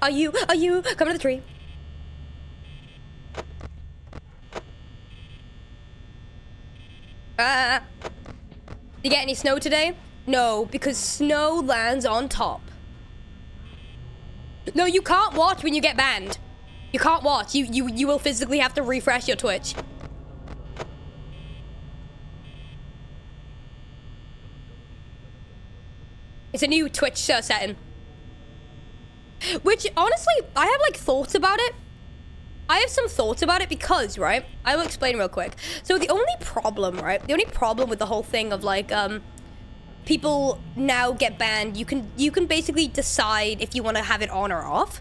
Are you come to the tree? You get any snow today? No, because snow lands on top. No, you can't watch when you get banned. You can't watch. You will physically have to refresh your Twitch. It's a new Twitch setting. Which, honestly, I have, like, thoughts about it. I have some thoughts about it because, right, I will explain real quick. So the only problem, right, the only problem with the whole thing of, like, people now get banned, you can basically decide if you want to have it on or off.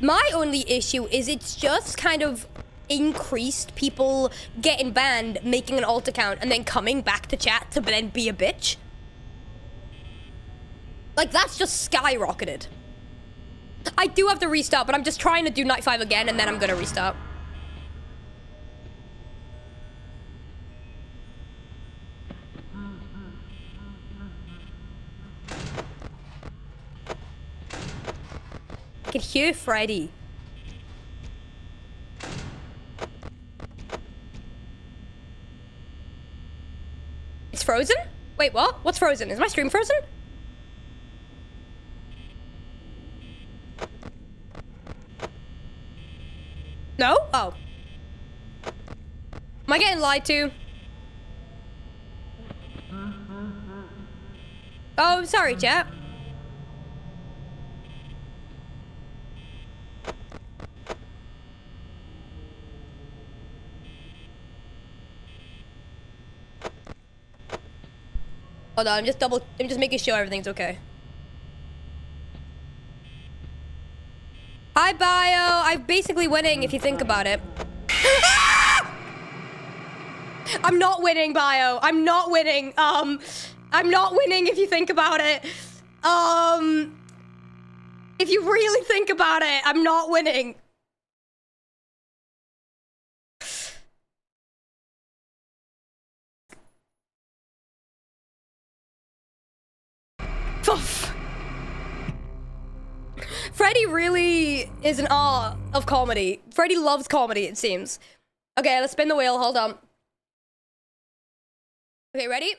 My only issue is it's just kind of increased people getting banned, making an alt account, and then coming back to chat to then be a bitch. Like, that's just skyrocketed. I do have to restart, but I'm just trying to do night 5 again, and then I'm gonna restart. I can hear Freddy. It's frozen? Wait, what? What's frozen? Is my stream frozen? No? Oh. Am I getting lied to? Oh, sorry, chat. Hold on, I'm just making sure everything's okay. Hi, Bio. I'm basically winning, if you think about it. I'm not winning, Bio. I'm not winning. I'm not winning, if you think about it. If you really think about it, I'm not winning. Freddy really is an awe of comedy. Freddy loves comedy, it seems. Okay, let's spin the wheel. Hold on. Okay, ready?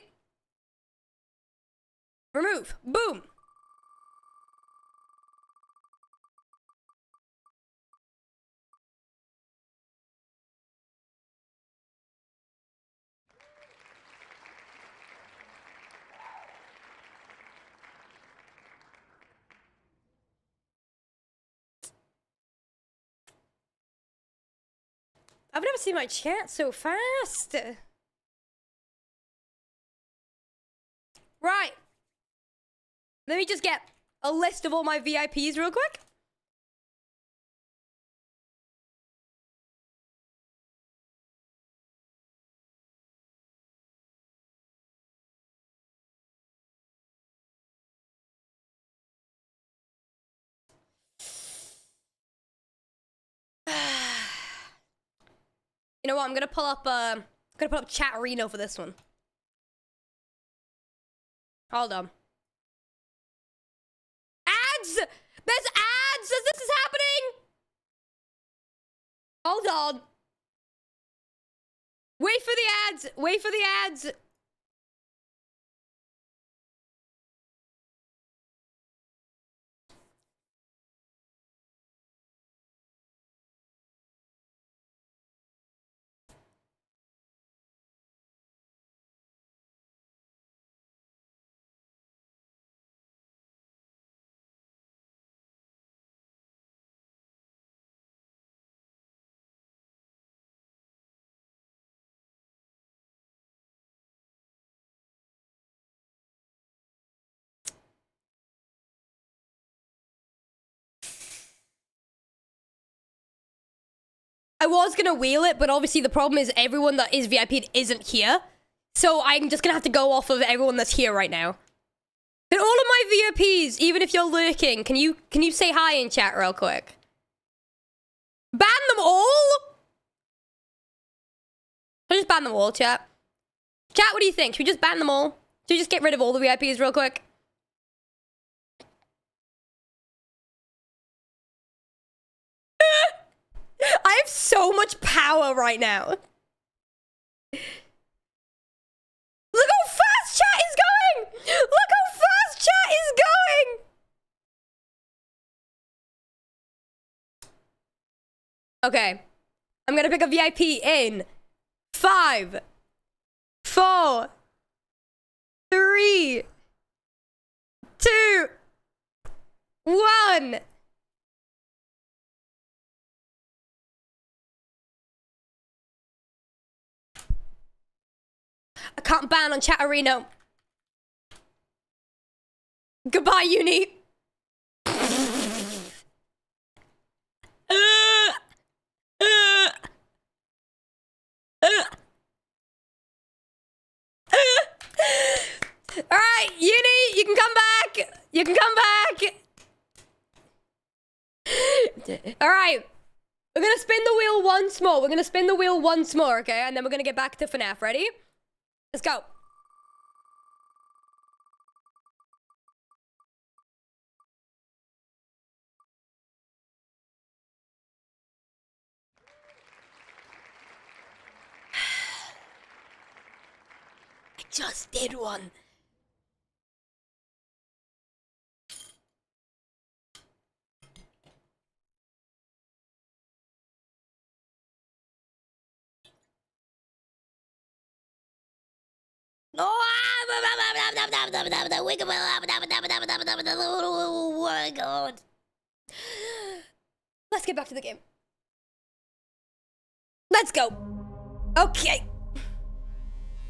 Remove. Boom. I've never seen my chat so fast. Right. Let me just get a list of all my VIPs real quick. You know what? I'm gonna pull up Chat Reno for this one. Hold on. Ads! There's ads as this is happening! Hold on. Wait for the ads. Wait for the ads. I was gonna wheel it, but obviously the problem is everyone that is VIP'd isn't here. So I'm just gonna have to go off of everyone that's here right now. And all of my VIPs, even if you're lurking, can you say hi in chat real quick? Ban them all? Should I just ban them all, chat? Chat, what do you think? Should we just ban them all? Should we just get rid of all the VIPs real quick? I have so much power right now. Look how fast chat is going! Look how fast chat is going! Okay. I'm gonna pick a VIP in 5, 4, 3, 2, 1. I can't ban on Chatterino. Goodbye, uni. All right, uni, you can come back. You can come back. All right. We're going to spin the wheel once more. We're going to spin the wheel once more, okay? And then we're going to get back to FNAF. Ready? Let's go. I just did one. Oh my God. Let's get back to the game. Let's go. Okay.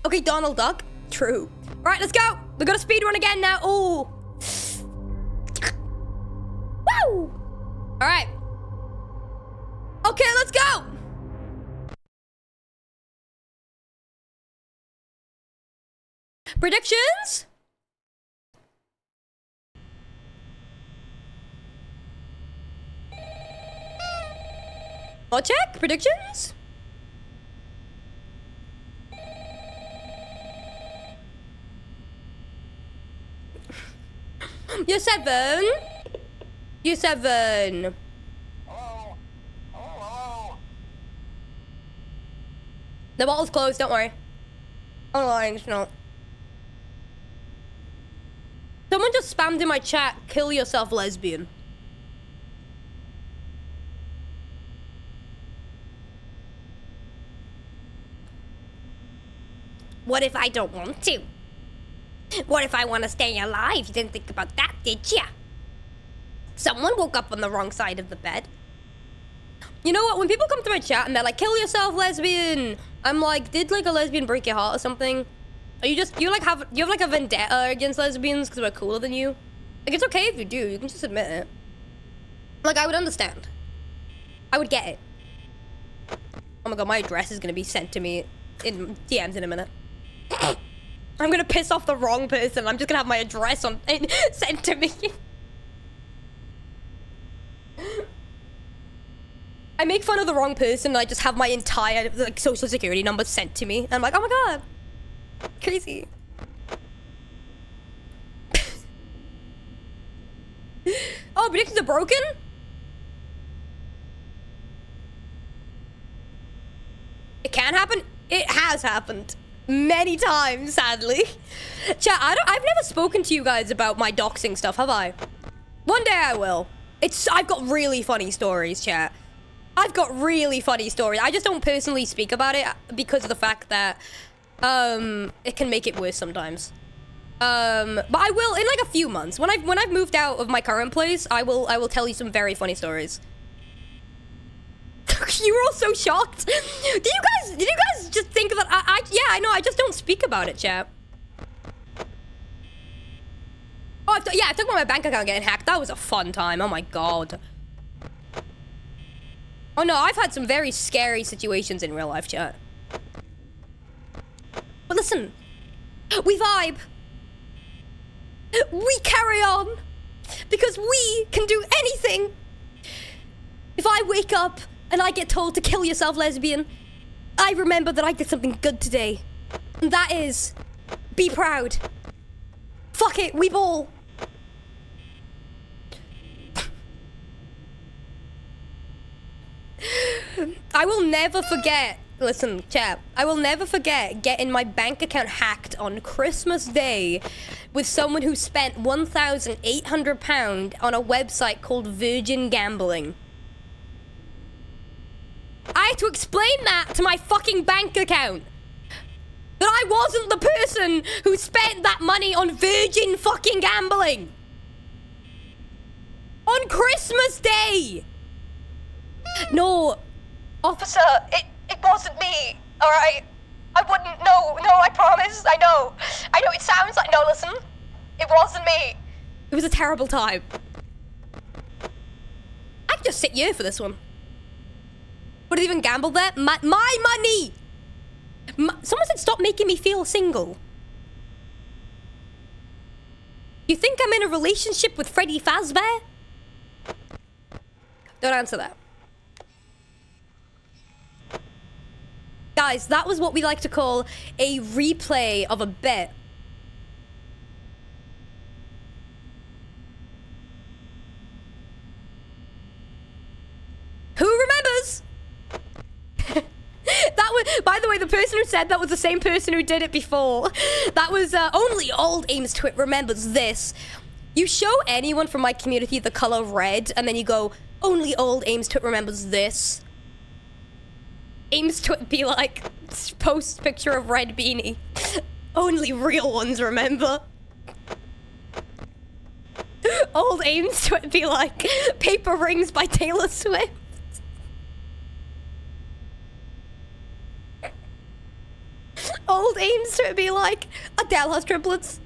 Okay, Donald Duck. True. All right, let's go. We're gonna speedrun again now. Oh. Woo. All right. Okay, let's go. Predictions? Or check predictions? You're seven. You're seven. Hello. Hello. The bottle's closed, don't worry. Oh, no, it's not. Someone just spammed in my chat, kill yourself, lesbian. What if I don't want to? What if I want to stay alive? You didn't think about that, did ya? Someone woke up on the wrong side of the bed. You know what? When people come to my chat and they're like, kill yourself, lesbian. I'm like, did like a lesbian break your heart or something? Are you just, you have like a vendetta against lesbians because we're cooler than you? Like, it's okay if you do, you can just admit it. Like, I would understand. I would get it. Oh my God, my address is gonna be sent to me in DMs in a minute. I'm gonna piss off the wrong person. I'm just gonna have my address on sent to me. I make fun of the wrong person and I just have my entire like social security number sent to me. And I'm like, oh my God. Crazy. Oh, predictions are broken? It can happen? It has happened. Many times, sadly. Chat, I've never spoken to you guys about my doxing stuff, have I? One day I will. I've got really funny stories, chat. I've got really funny stories. I just don't personally speak about it because of the fact that it can make it worse sometimes. But I will in like a few months when I've moved out of my current place. I will tell you some very funny stories. You were all so shocked. Did you guys just think that yeah, I know. I just don't speak about it, chat. Oh, yeah, I talked about my bank account getting hacked. That was a fun time. Oh my god. Oh no, I've had some very scary situations in real life, chat. But listen, we vibe. We carry on because we can do anything. If I wake up and I get told to kill yourself, lesbian, I remember that I did something good today. And that is, be proud. Fuck it, we ball. I will never forget, listen, chat, I will never forget getting my bank account hacked on Christmas Day with someone who spent £1,800 on a website called Virgin Gambling. I had to explain that to my fucking bank account. That I wasn't the person who spent that money on Virgin fucking gambling. On Christmas Day. No. Officer, it wasn't me, all right? I wouldn't, no, I promise, I know it sounds like, no, listen, it wasn't me. It was a terrible time. I could just sit here for this one. Would have even gambled there? My money! Someone said stop making me feel single. You think I'm in a relationship with Freddy Fazbear? Don't answer that. Guys, that was what we like to call a replay of a bet. Who remembers? That was, by the way, the person who said that was the same person who did it before. That was only old Aimsey Twit remembers this. You show anyone from my community the color red, and then you go, only old Aimsey Twit remembers this. Aims to be like, post picture of red beanie. Only real ones remember. Old aims to be like, Paper Rings by Taylor Swift. Old aims to be like, Adele has triplets.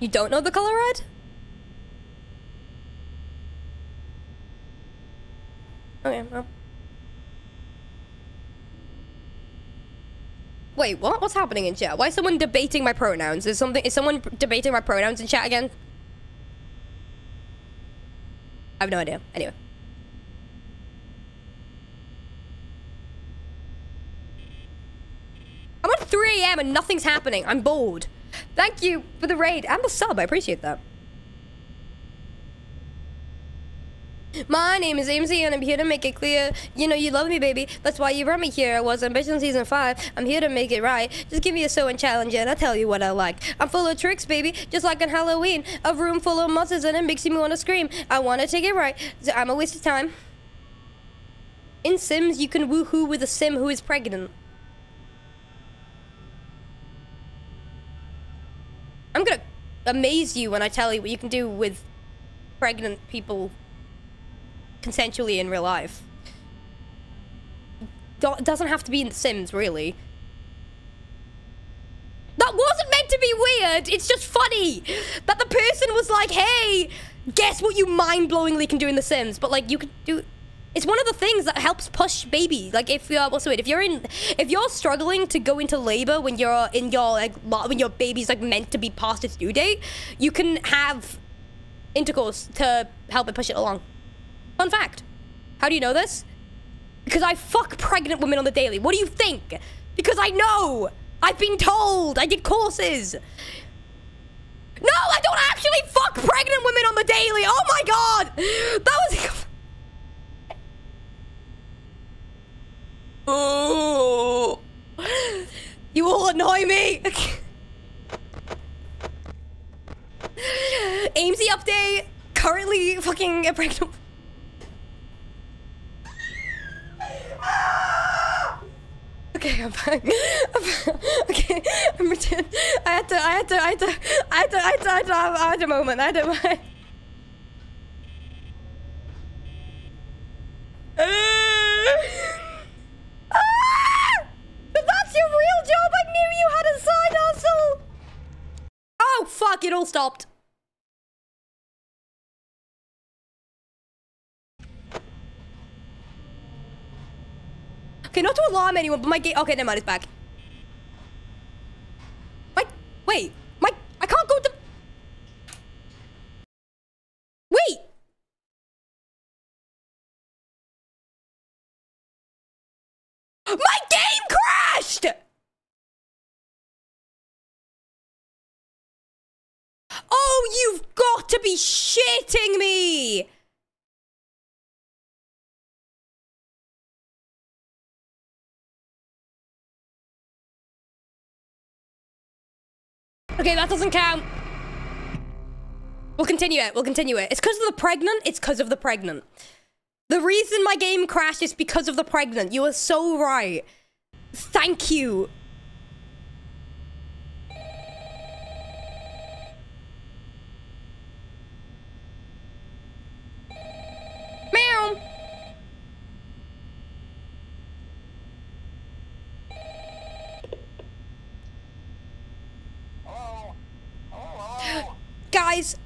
You don't know the color red? Okay, well. Wait, what? What's happening in chat? Why is someone debating my pronouns? Is someone debating my pronouns in chat again? I have no idea. Anyway. I'm at 3 AM and nothing's happening. I'm bored. Thank you for the raid and the sub. I appreciate that. My name is Aimsey and I'm here to make it clear. You know you love me, baby. That's why you brought me here. I was ambitious in season 5. I'm here to make it right. Just give me a sewing challenge and I'll tell you what I like. I'm full of tricks, baby. Just like on Halloween. A room full of monsters and it makes me want to scream. I want to take it right. So I'm a waste of time. In Sims, you can woohoo with a sim who is pregnant. I'm gonna amaze you when I tell you what you can do with pregnant people consensually in real life. Doesn't have to be in The Sims, really. That wasn't meant to be weird, it's just funny! That the person was like, hey, guess what you mind-blowingly can do in The Sims, but like, you could do... It's one of the things that helps push baby. Like if you're, what's the word? If you're struggling to go into labor when you're in your like when your baby's like meant to be past its due date, you can have intercourse to help it push it along. Fun fact. How do you know this? Because I fuck pregnant women on the daily. What do you think? Because I know! I've been told! I did courses! No, I don't actually fuck pregnant women on the daily! Oh my god! That was... Oh, you all annoy me! Aimsey update! Currently fucking a pregnant... Okay, I'm back. Okay, I'm returned. I had a moment. I don't mind. But that's your real job. I knew you had a side hustle. Oh fuck! It all stopped. Okay, not to alarm anyone, but my game... Okay, never mind, it's back. Wait. I can't go to... Wait! My game crashed! Oh, you've got to be shitting me! Okay, that doesn't count. We'll continue it. We'll continue it. It's because of the pregnant. It's because of the pregnant. The reason my game crashed is because of the pregnant. You are so right. Thank you. Meow. Guys,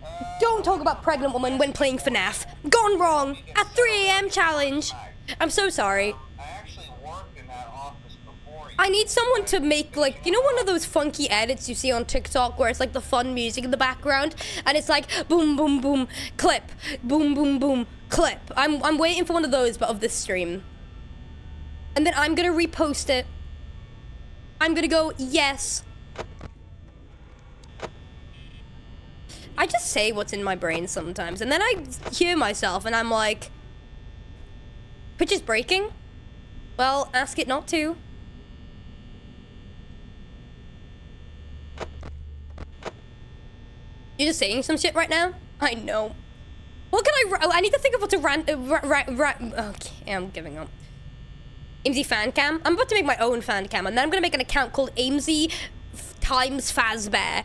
don't talk about pregnant women when playing FNAF. Gone wrong at 3 AM challenge. I'm so sorry. I actually worked in that office before. I need someone to make, like, you know, one of those funky edits you see on TikTok where it's like the fun music in the background and it's like boom boom boom clip, boom boom boom clip. I'm waiting for one of those, but of this stream. And then I'm gonna repost it. I'm gonna go yes. I just say what's in my brain sometimes, and then I hear myself, and I'm like... Which is breaking? Well, ask it not to. You're just saying some shit right now? I know. What can I need to think of what to rant... Okay, I'm giving up. Aimsey fan cam? I'm about to make my own fan cam, and then I'm gonna make an account called Aimsey times Fazbear.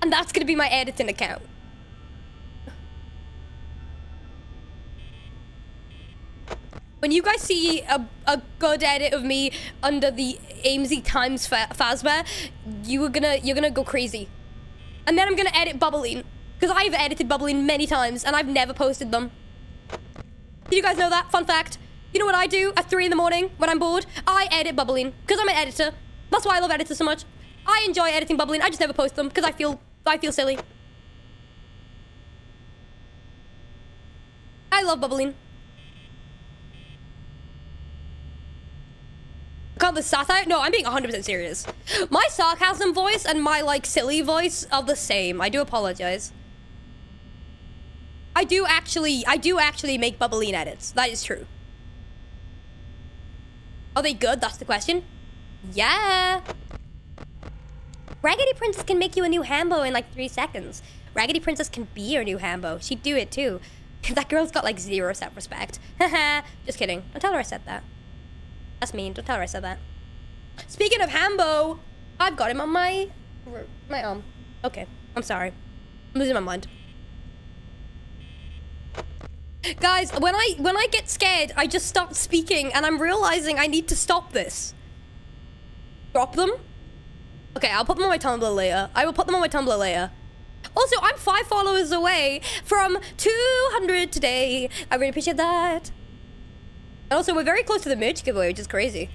And that's gonna be my editing account. When you guys see a good edit of me under the Aimsey times Fazbear, you're gonna go crazy. And then I'm gonna edit Bubbling, because I've edited Bubbling many times and I've never posted them. Did you guys know that? Fun fact. You know what I do at 3 in the morning when I'm bored? I edit Bubbling, because I'm an editor. That's why I love editors so much. I enjoy editing Bubbling. I just never post them because I feel silly. I love Bubbling. God, the satire? No, I'm being 100% serious. My sarcasm voice and my like silly voice are the same. I do apologize. I do actually make Bubbling edits. That is true. Are they good? That's the question. Yeah. Raggedy Princess can make you a new Hambo in like 3 seconds. Raggedy Princess can be your new Hambo. She'd do it too. That girl's got like 0 self-respect. Haha. Just kidding. Don't tell her I said that. That's mean. Don't tell her I said that. Speaking of Hambo, I've got him on my arm. Okay. I'm sorry. I'm losing my mind. Guys, when I get scared, I just stop speaking, and I'm realizing I need to stop this. Drop them. Okay, I'll put them on my Tumblr later. I will put them on my Tumblr later. Also, I'm 5 followers away from 200 today. I really appreciate that. And also, we're very close to the merch giveaway, which is crazy.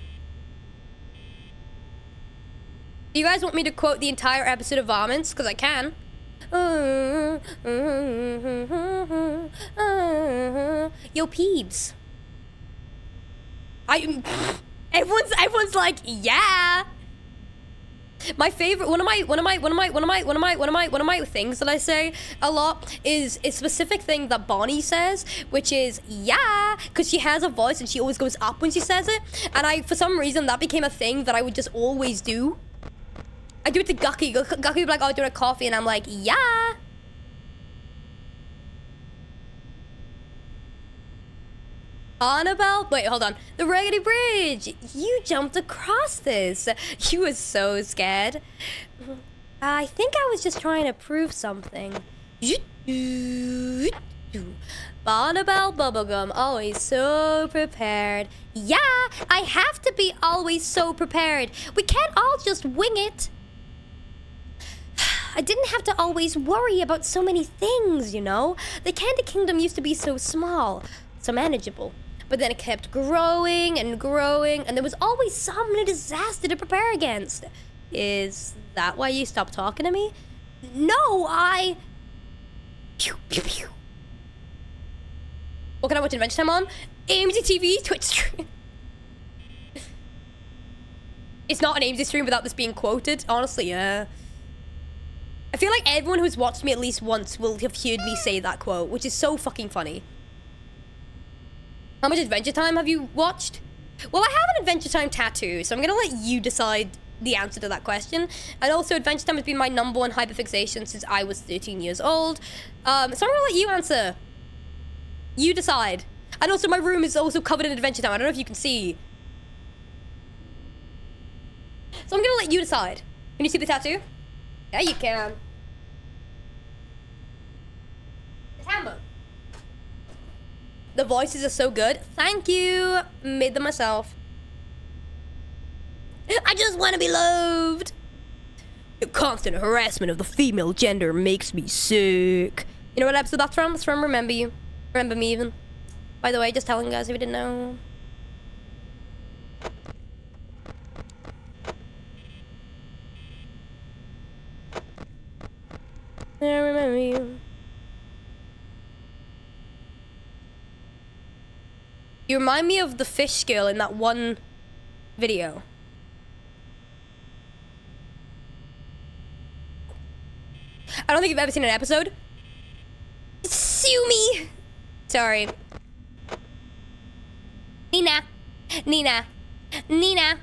Do you guys want me to quote the entire episode of Varmints? Because I can. Yo, peeps. Everyone's like, yeah. My favorite, one of my things that I say a lot is a specific thing that Bonnie says, which is yeah, because she has a voice and she always goes up when she says it. And I, for some reason, that became a thing that I would just always do. I do it to Gucky. Gucky would be like, oh, I do a coffee, and I'm like, yeah. Annabelle? Wait, hold on. The Raggedy Bridge! You jumped across this! You were so scared. I think I was just trying to prove something. Annabelle Bubblegum, always so prepared. Yeah, I have to be always so prepared. We can't all just wing it. I didn't have to always worry about so many things, you know? The Candy Kingdom used to be so small, so manageable. But then it kept growing and growing, and there was always some new disaster to prepare against. Is that why you stopped talking to me? No, I... Pew, pew, pew. What can I watch Adventure Time on? Aimsey TV, Twitch stream. It's not an Aimsey stream without this being quoted, honestly, yeah. I feel like everyone who's watched me at least once will have heard me say that quote, which is so fucking funny. How much Adventure Time have you watched? Well, I have an Adventure Time tattoo, so I'm gonna let you decide the answer to that question. And also, Adventure Time has been my #1 hyperfixation since I was 13 years old. So I'm gonna let you answer. You decide. And also, my room is also covered in Adventure Time. I don't know if you can see. So I'm gonna let you decide. Can you see the tattoo? Yeah, you can. It's Hambo. The voices are so good. Thank you. Made them myself. I just want to be loved. The constant harassment of the female gender makes me sick. You know what episode that's from? It's from Remember You. Remember Me Even. By the way, just telling you guys if you didn't know. I remember you. You remind me of the fish girl in that one video. I don't think you've ever seen an episode. Sue me! Sorry. Nina. Nina. Nina.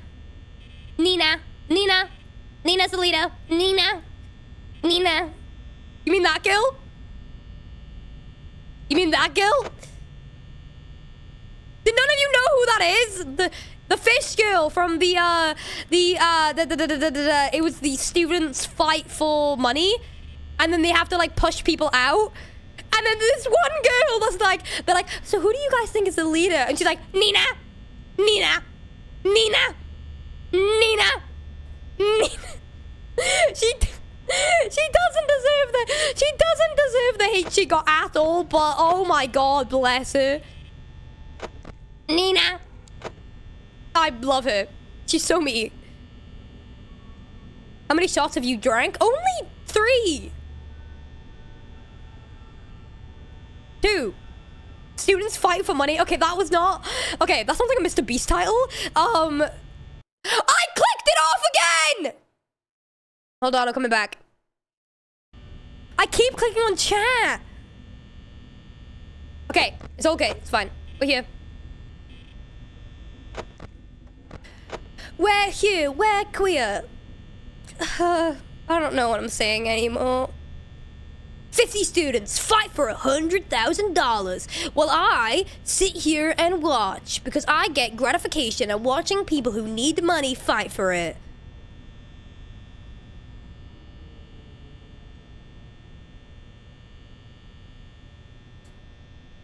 Nina. Nina. Nina Salida. Nina. Nina. You mean that girl? You mean that girl? Did none of you know who that is? The fish girl from the it was the students fight for money, and then they have to like push people out, and then this one girl that's like, they're like, so who do you guys think is the leader? And she's like, Nina, Nina, Nina, Nina, Nina. She doesn't deserve the hate she got at all, but oh my god, bless her. Nina. I love her. She's so me. How many shots have you drank? Only 3. 2. Students fight for money. Okay, that was not... Okay, that sounds like a Mr. Beast title. I clicked it off again! Hold on, I'm coming back. I keep clicking on chat. Okay, it's okay. It's fine. We're here. We're here, we're queer. I don't know what I'm saying anymore. 50 students fight for $100,000 while I sit here and watch because I get gratification at watching people who need the money fight for it.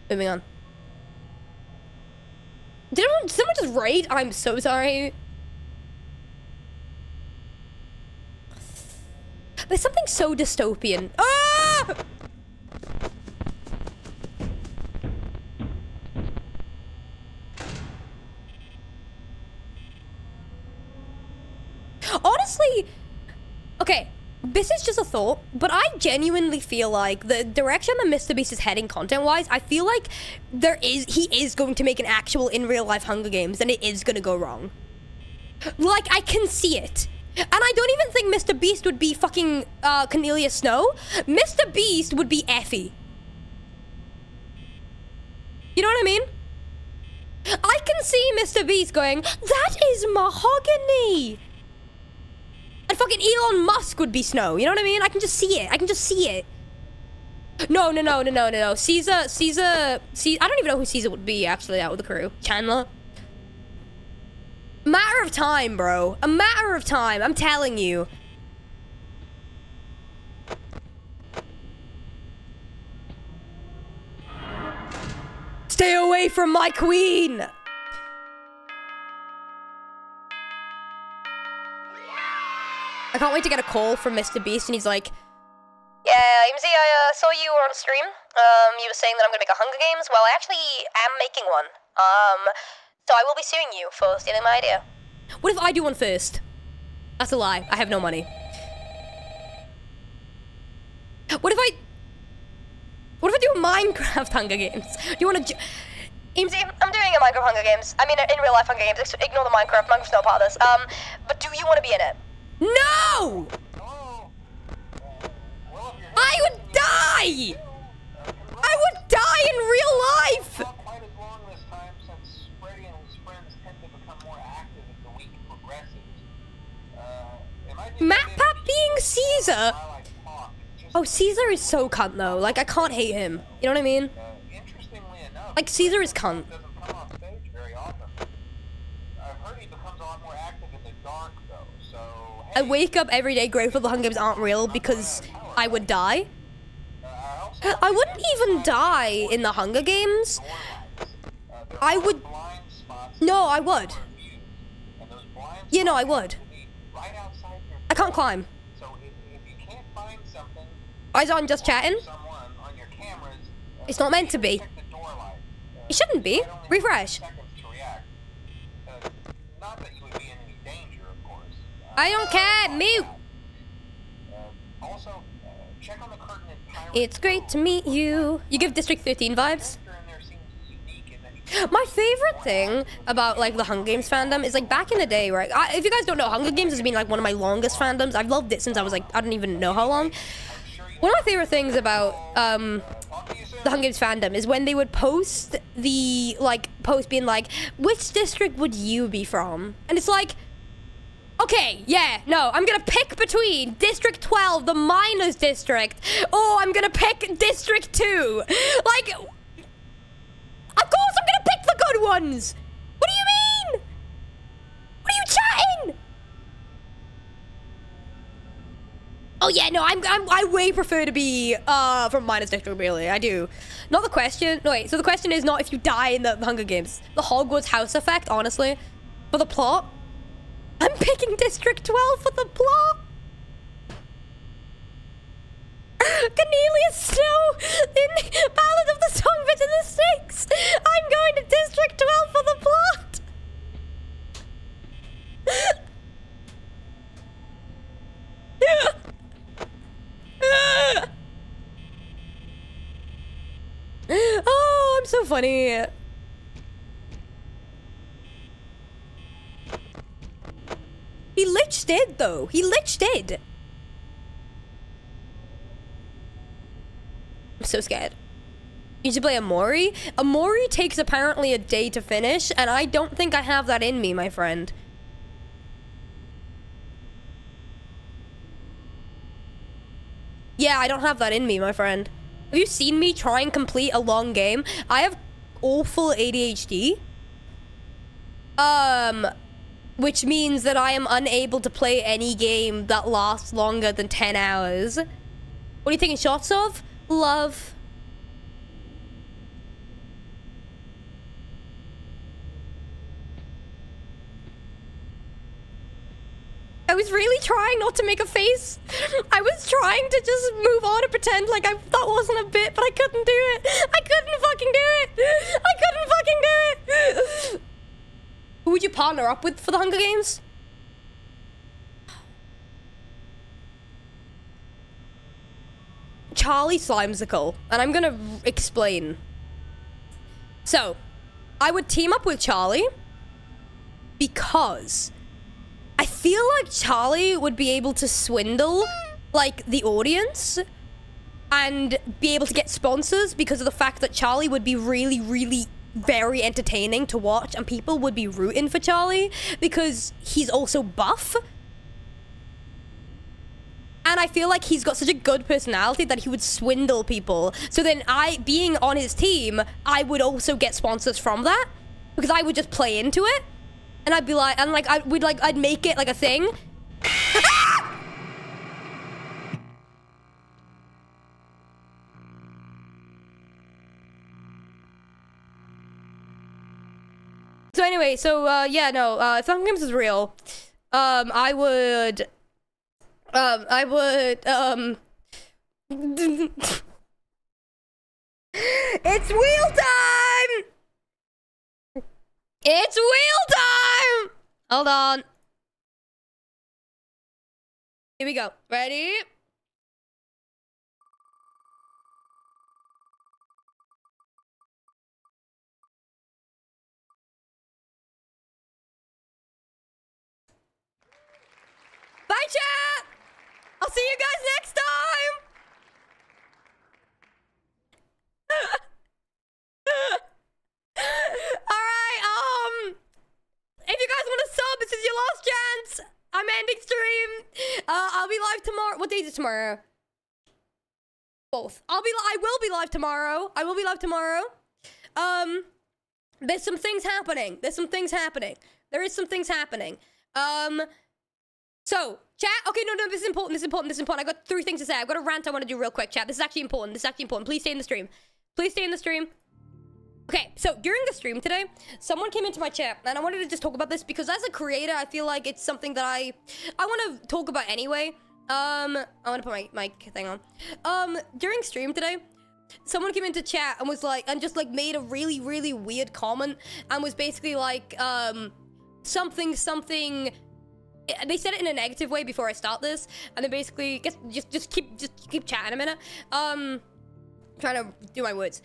Moving on. Did someone just raid? I'm so sorry. There's something so dystopian. Ah! Honestly, okay, this is just a thought, but I genuinely feel like the direction that MrBeast is heading content-wise, I feel like he is going to make an actual in real life Hunger Games, and it is gonna go wrong. Like, I can see it. And I don't even think Mr. Beast would be fucking Cornelia Snow. Mr. Beast would be Effie. You know what I mean? I can see Mr. Beast going, that is mahogany. And fucking Elon Musk would be Snow. You know what I mean? I can just see it. I can just see it. No, no, no, no, no, no, no. Caesar, I don't even know who Caesar would be, actually, out of the crew. Chandler. Matter of time, bro. A matter of time. I'm telling you. Stay away from my queen! I can't wait to get a call from Mr. Beast, and he's like, yeah, Aimsey, I saw you were on stream. You were saying that I'm gonna make a Hunger Games. Well, I actually am making one. So I will be suing you for stealing my idea. What if I do one first? That's a lie. I have no money. What if I do a Minecraft Hunger Games? Do you wanna... Aimsey, I'm doing a Minecraft Hunger Games. I mean, in real life Hunger Games. Ignore the Minecraft. Minecraft's not part of this. But do you want to be in it? No! I would die! I would die in real life! Map-Pap being Caesar! Oh, Caesar is so cunt, though. Like, I can't hate him. You know what I mean? Like, Caesar is cunt. I wake up every day grateful the Hunger Games aren't real because I would die. I wouldn't even die in the Hunger Games. I would... No, I would. Yeah, no, I would. I can't climb. Eyes on just chatting. It's not meant to be. It shouldn't be. Refresh. I don't care. Mute. It's great to meet you. You give District 13 vibes. My favorite thing about, like, the Hunger Games fandom is, like, back in the day, right? If you guys don't know, Hunger Games has been, like, one of my longest fandoms. I've loved it since I was, like, I don't even know how long. One of my favorite things about the Hunger Games fandom is when they would post the, like, post being like, which district would you be from? And it's like, okay, yeah, no, I'm gonna pick between District 12, the Miners District, or I'm gonna pick District 2. Like, of course I'm gonna pick the good ones! What do you mean? What are you chatting? Oh yeah, no, I way prefer to be from Miners District, really, I do. Not the question, no wait, so the question is not if you die in the Hunger Games. The Hogwarts house effect, honestly. But the plot? I'm picking District 12 for the plot! Cornelia Snow in the Ballad of the Songbirds and the Snakes! I'm going to District 12 for the plot! Oh, I'm so funny. He lich did, though. He lich did. I'm so scared. You should play Amori? Amori takes apparently a day to finish, and I don't think I have that in me, my friend. Yeah, I don't have that in me, my friend. Have you seen me try and complete a long game? I have awful ADHD. Which means that I am unable to play any game that lasts longer than 10 hours. What are you taking shots of? Love. I was really trying not to make a face. I was trying to just move on and pretend like that wasn't a bit, but I couldn't do it. I couldn't fucking do it. I couldn't fucking do it. Who would you partner up with for the Hunger Games? Charlie Slimesicle, and I'm gonna explain. So, I would team up with Charlie because feel like Charlie would be able to swindle, like, the audience and be able to get sponsors because of the fact that Charlie would be really, really very entertaining to watch, and people would be rooting for Charlie because he's also buff. And I feel like he's got such a good personality that he would swindle people. So then I, being on his team, I would also get sponsors from that because I would just play into it. And I'd be like, and like, I would like, I'd make it like a thing. So anyway, so yeah, no, if Hunger Games is real, I would It's wheel time! It's wheel time! Hold on. Here we go. Ready? Bye, chat! I'll see you guys next time! Alright, if you guys want to sub, this is your last chance! I'm ending stream! I'll be live tomorrow. What day is it tomorrow? Both. I will be live tomorrow. I will be live tomorrow. There's some things happening. So, chat, okay, no, this is important. I got three things to say. I've got a rant I want to do real quick, chat. This is actually important. Please stay in the stream. Okay, so during the stream today, someone came into my chat, and I wanted to just talk about this because as a creator, I feel like it's something that I want to talk about anyway. I want to put my mic thing on. During stream today, someone came into chat and was like, and just like made a really, really weird comment and was basically like, something... They said it in a negative way before I start this, and then basically just keep chatting a minute. Trying to do my words.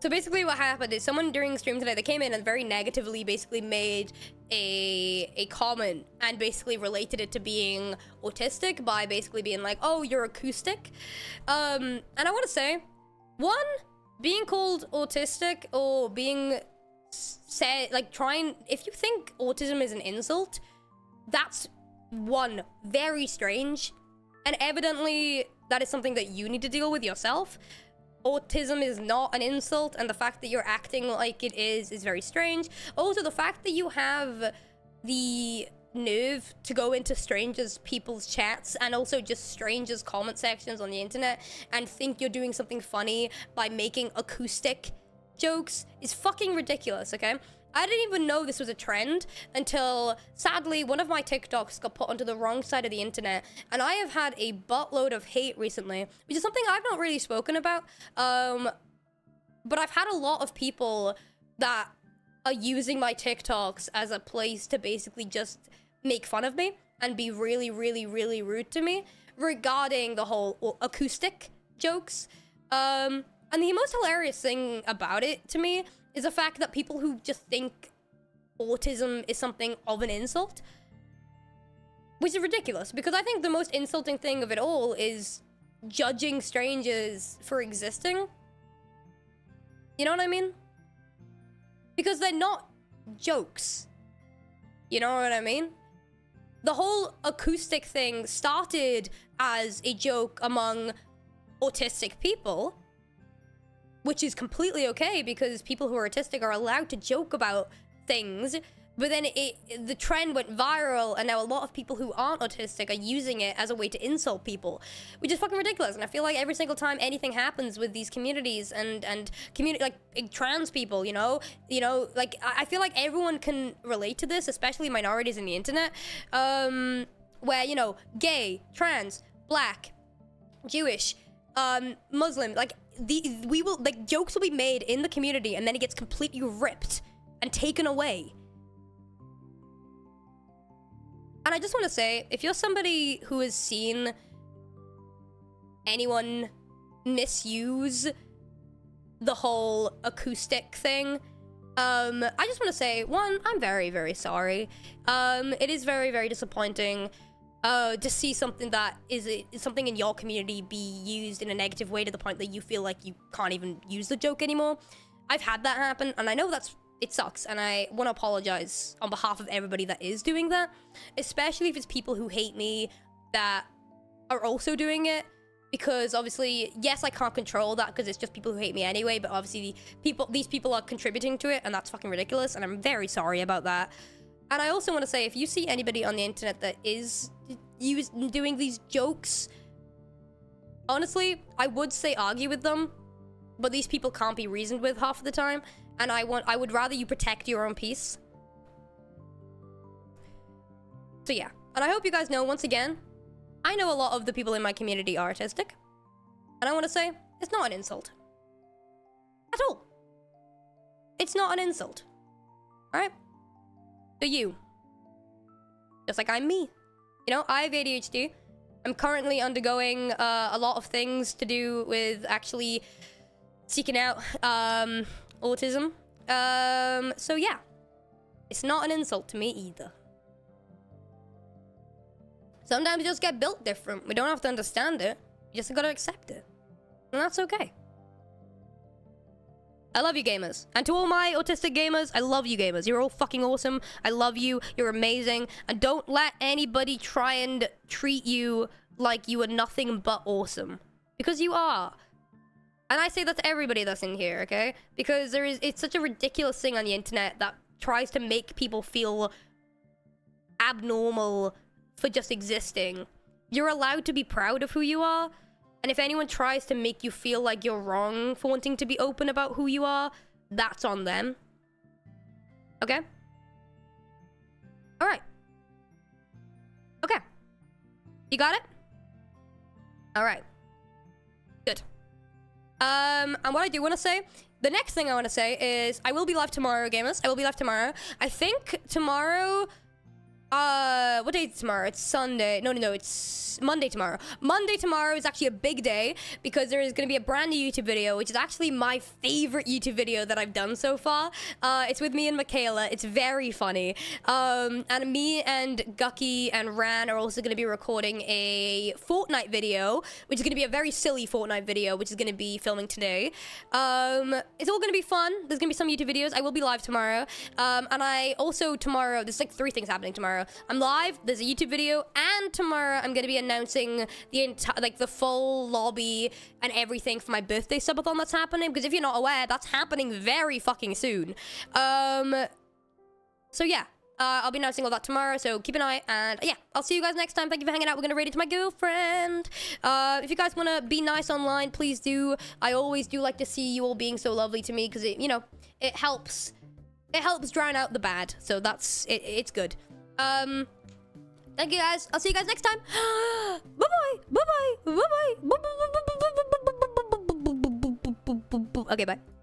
So basically what happened is someone during stream today, they came in and very negatively basically made a comment and basically related it to being autistic by basically being like, oh, you're acoustic. And I want to say, one, being called autistic or being said like trying, if you think autism is an insult, that's one, very strange, and evidently that is something that you need to deal with yourself. Autism is not an insult, and the fact that you're acting like it is very strange. Also, the fact that you have the nerve to go into strangers' people's chats and also just strangers' comment sections on the internet and think you're doing something funny by making acoustic jokes is fucking ridiculous, okay? I didn't even know this was a trend until, sadly, one of my TikToks got put onto the wrong side of the internet. And I have had a buttload of hate recently, which is something I've not really spoken about. But I've had a lot of people that are using my TikToks as a place to basically just make fun of me and be really, really, really rude to me regarding the whole acoustic jokes. And the most hilarious thing about it to me is the fact that people who just think autism is something of an insult, which is ridiculous, because I think the most insulting thing of it all is judging strangers for existing. You know what I mean? Because they're not jokes. You know what I mean? The whole acoustic thing started as a joke among autistic people, which is completely okay because people who are autistic are allowed to joke about things. But then the trend went viral, and now a lot of people who aren't autistic are using it as a way to insult people, which is fucking ridiculous. And I feel like every single time anything happens with these communities and trans people, you know, like I feel like everyone can relate to this, especially minorities in the internet, where, you know, gay, trans, black, Jewish, Muslim, like jokes will be made in the community, and then it gets completely ripped and taken away. And I just want to say, if you're somebody who has seen anyone misuse the whole acoustic thing I just want to say, one, I'm very, very sorry. It is very, very disappointing to see something that is something in your community be used in a negative way to the point that you feel like you can't even use the joke anymore. I've had that happen, and I know that's, it sucks, and I want to apologize on behalf of everybody that is doing that, especially if it's people who hate me that are also doing it. Because obviously, yes, I can't control that because it's just people who hate me anyway. But obviously, these people are contributing to it, and that's fucking ridiculous. And I'm very sorry about that. And I also want to say, if you see anybody on the internet that is doing these jokes, honestly, I would say argue with them. But these people can't be reasoned with half of the time. And I would rather you protect your own peace. So yeah. And I hope you guys know, once again, I know a lot of the people in my community are autistic, and I want to say, it's not an insult. At all. It's not an insult. Alright? So you. Just like I'm me. You know, I have ADHD. I'm currently undergoing a lot of things to do with actually seeking out autism. So yeah. It's not an insult to me either. Sometimes we just get built different. We don't have to understand it. You just gotta accept it. And that's okay. I love you gamers. And to all my autistic gamers, I love you gamers. You're all fucking awesome. I love you. You're amazing. And don't let anybody try and treat you like you are nothing but awesome. Because you are. And I say that to everybody that's in here, okay? Because it's such a ridiculous thing on the internet that tries to make people feel abnormal for just existing. You're allowed to be proud of who you are, and if anyone tries to make you feel like you're wrong for wanting to be open about who you are, that's on them. Okay? Alright. Okay. You got it? Alright. Good. And what I do want to say, the next thing I want to say is, I will be live tomorrow, gamers. I will be live tomorrow. I think tomorrow... what day is tomorrow? It's Sunday. No, it's Monday tomorrow. Monday tomorrow is actually a big day because there is going to be a brand new YouTube video, which is actually my favorite YouTube video that I've done so far. It's with me and Michaela. It's very funny. And me and Gucky and Ran are also going to be recording a Fortnite video, which is going to be a very silly Fortnite video, which is going to be filming today. It's all going to be fun. There's going to be some YouTube videos. I will be live tomorrow. And I also tomorrow, there's like 3 things happening tomorrow. I'm live, there's a YouTube video, and tomorrow I'm gonna be announcing the entire, like, the full lobby and everything for my birthday subathon that's happening, because if you're not aware, that's happening very fucking soon. So yeah, I'll be announcing all that tomorrow, so keep an eye, and yeah, I'll see you guys next time. Thank you for hanging out. We're gonna rate it to my girlfriend. If you guys wanna be nice online, please do. I always do like to see you all being so lovely to me, because it, you know, it helps drown out the bad, so that's it, it's good. Thank you guys. I'll see you guys next time. Bye bye. Bye bye. Bye bye. Okay, bye.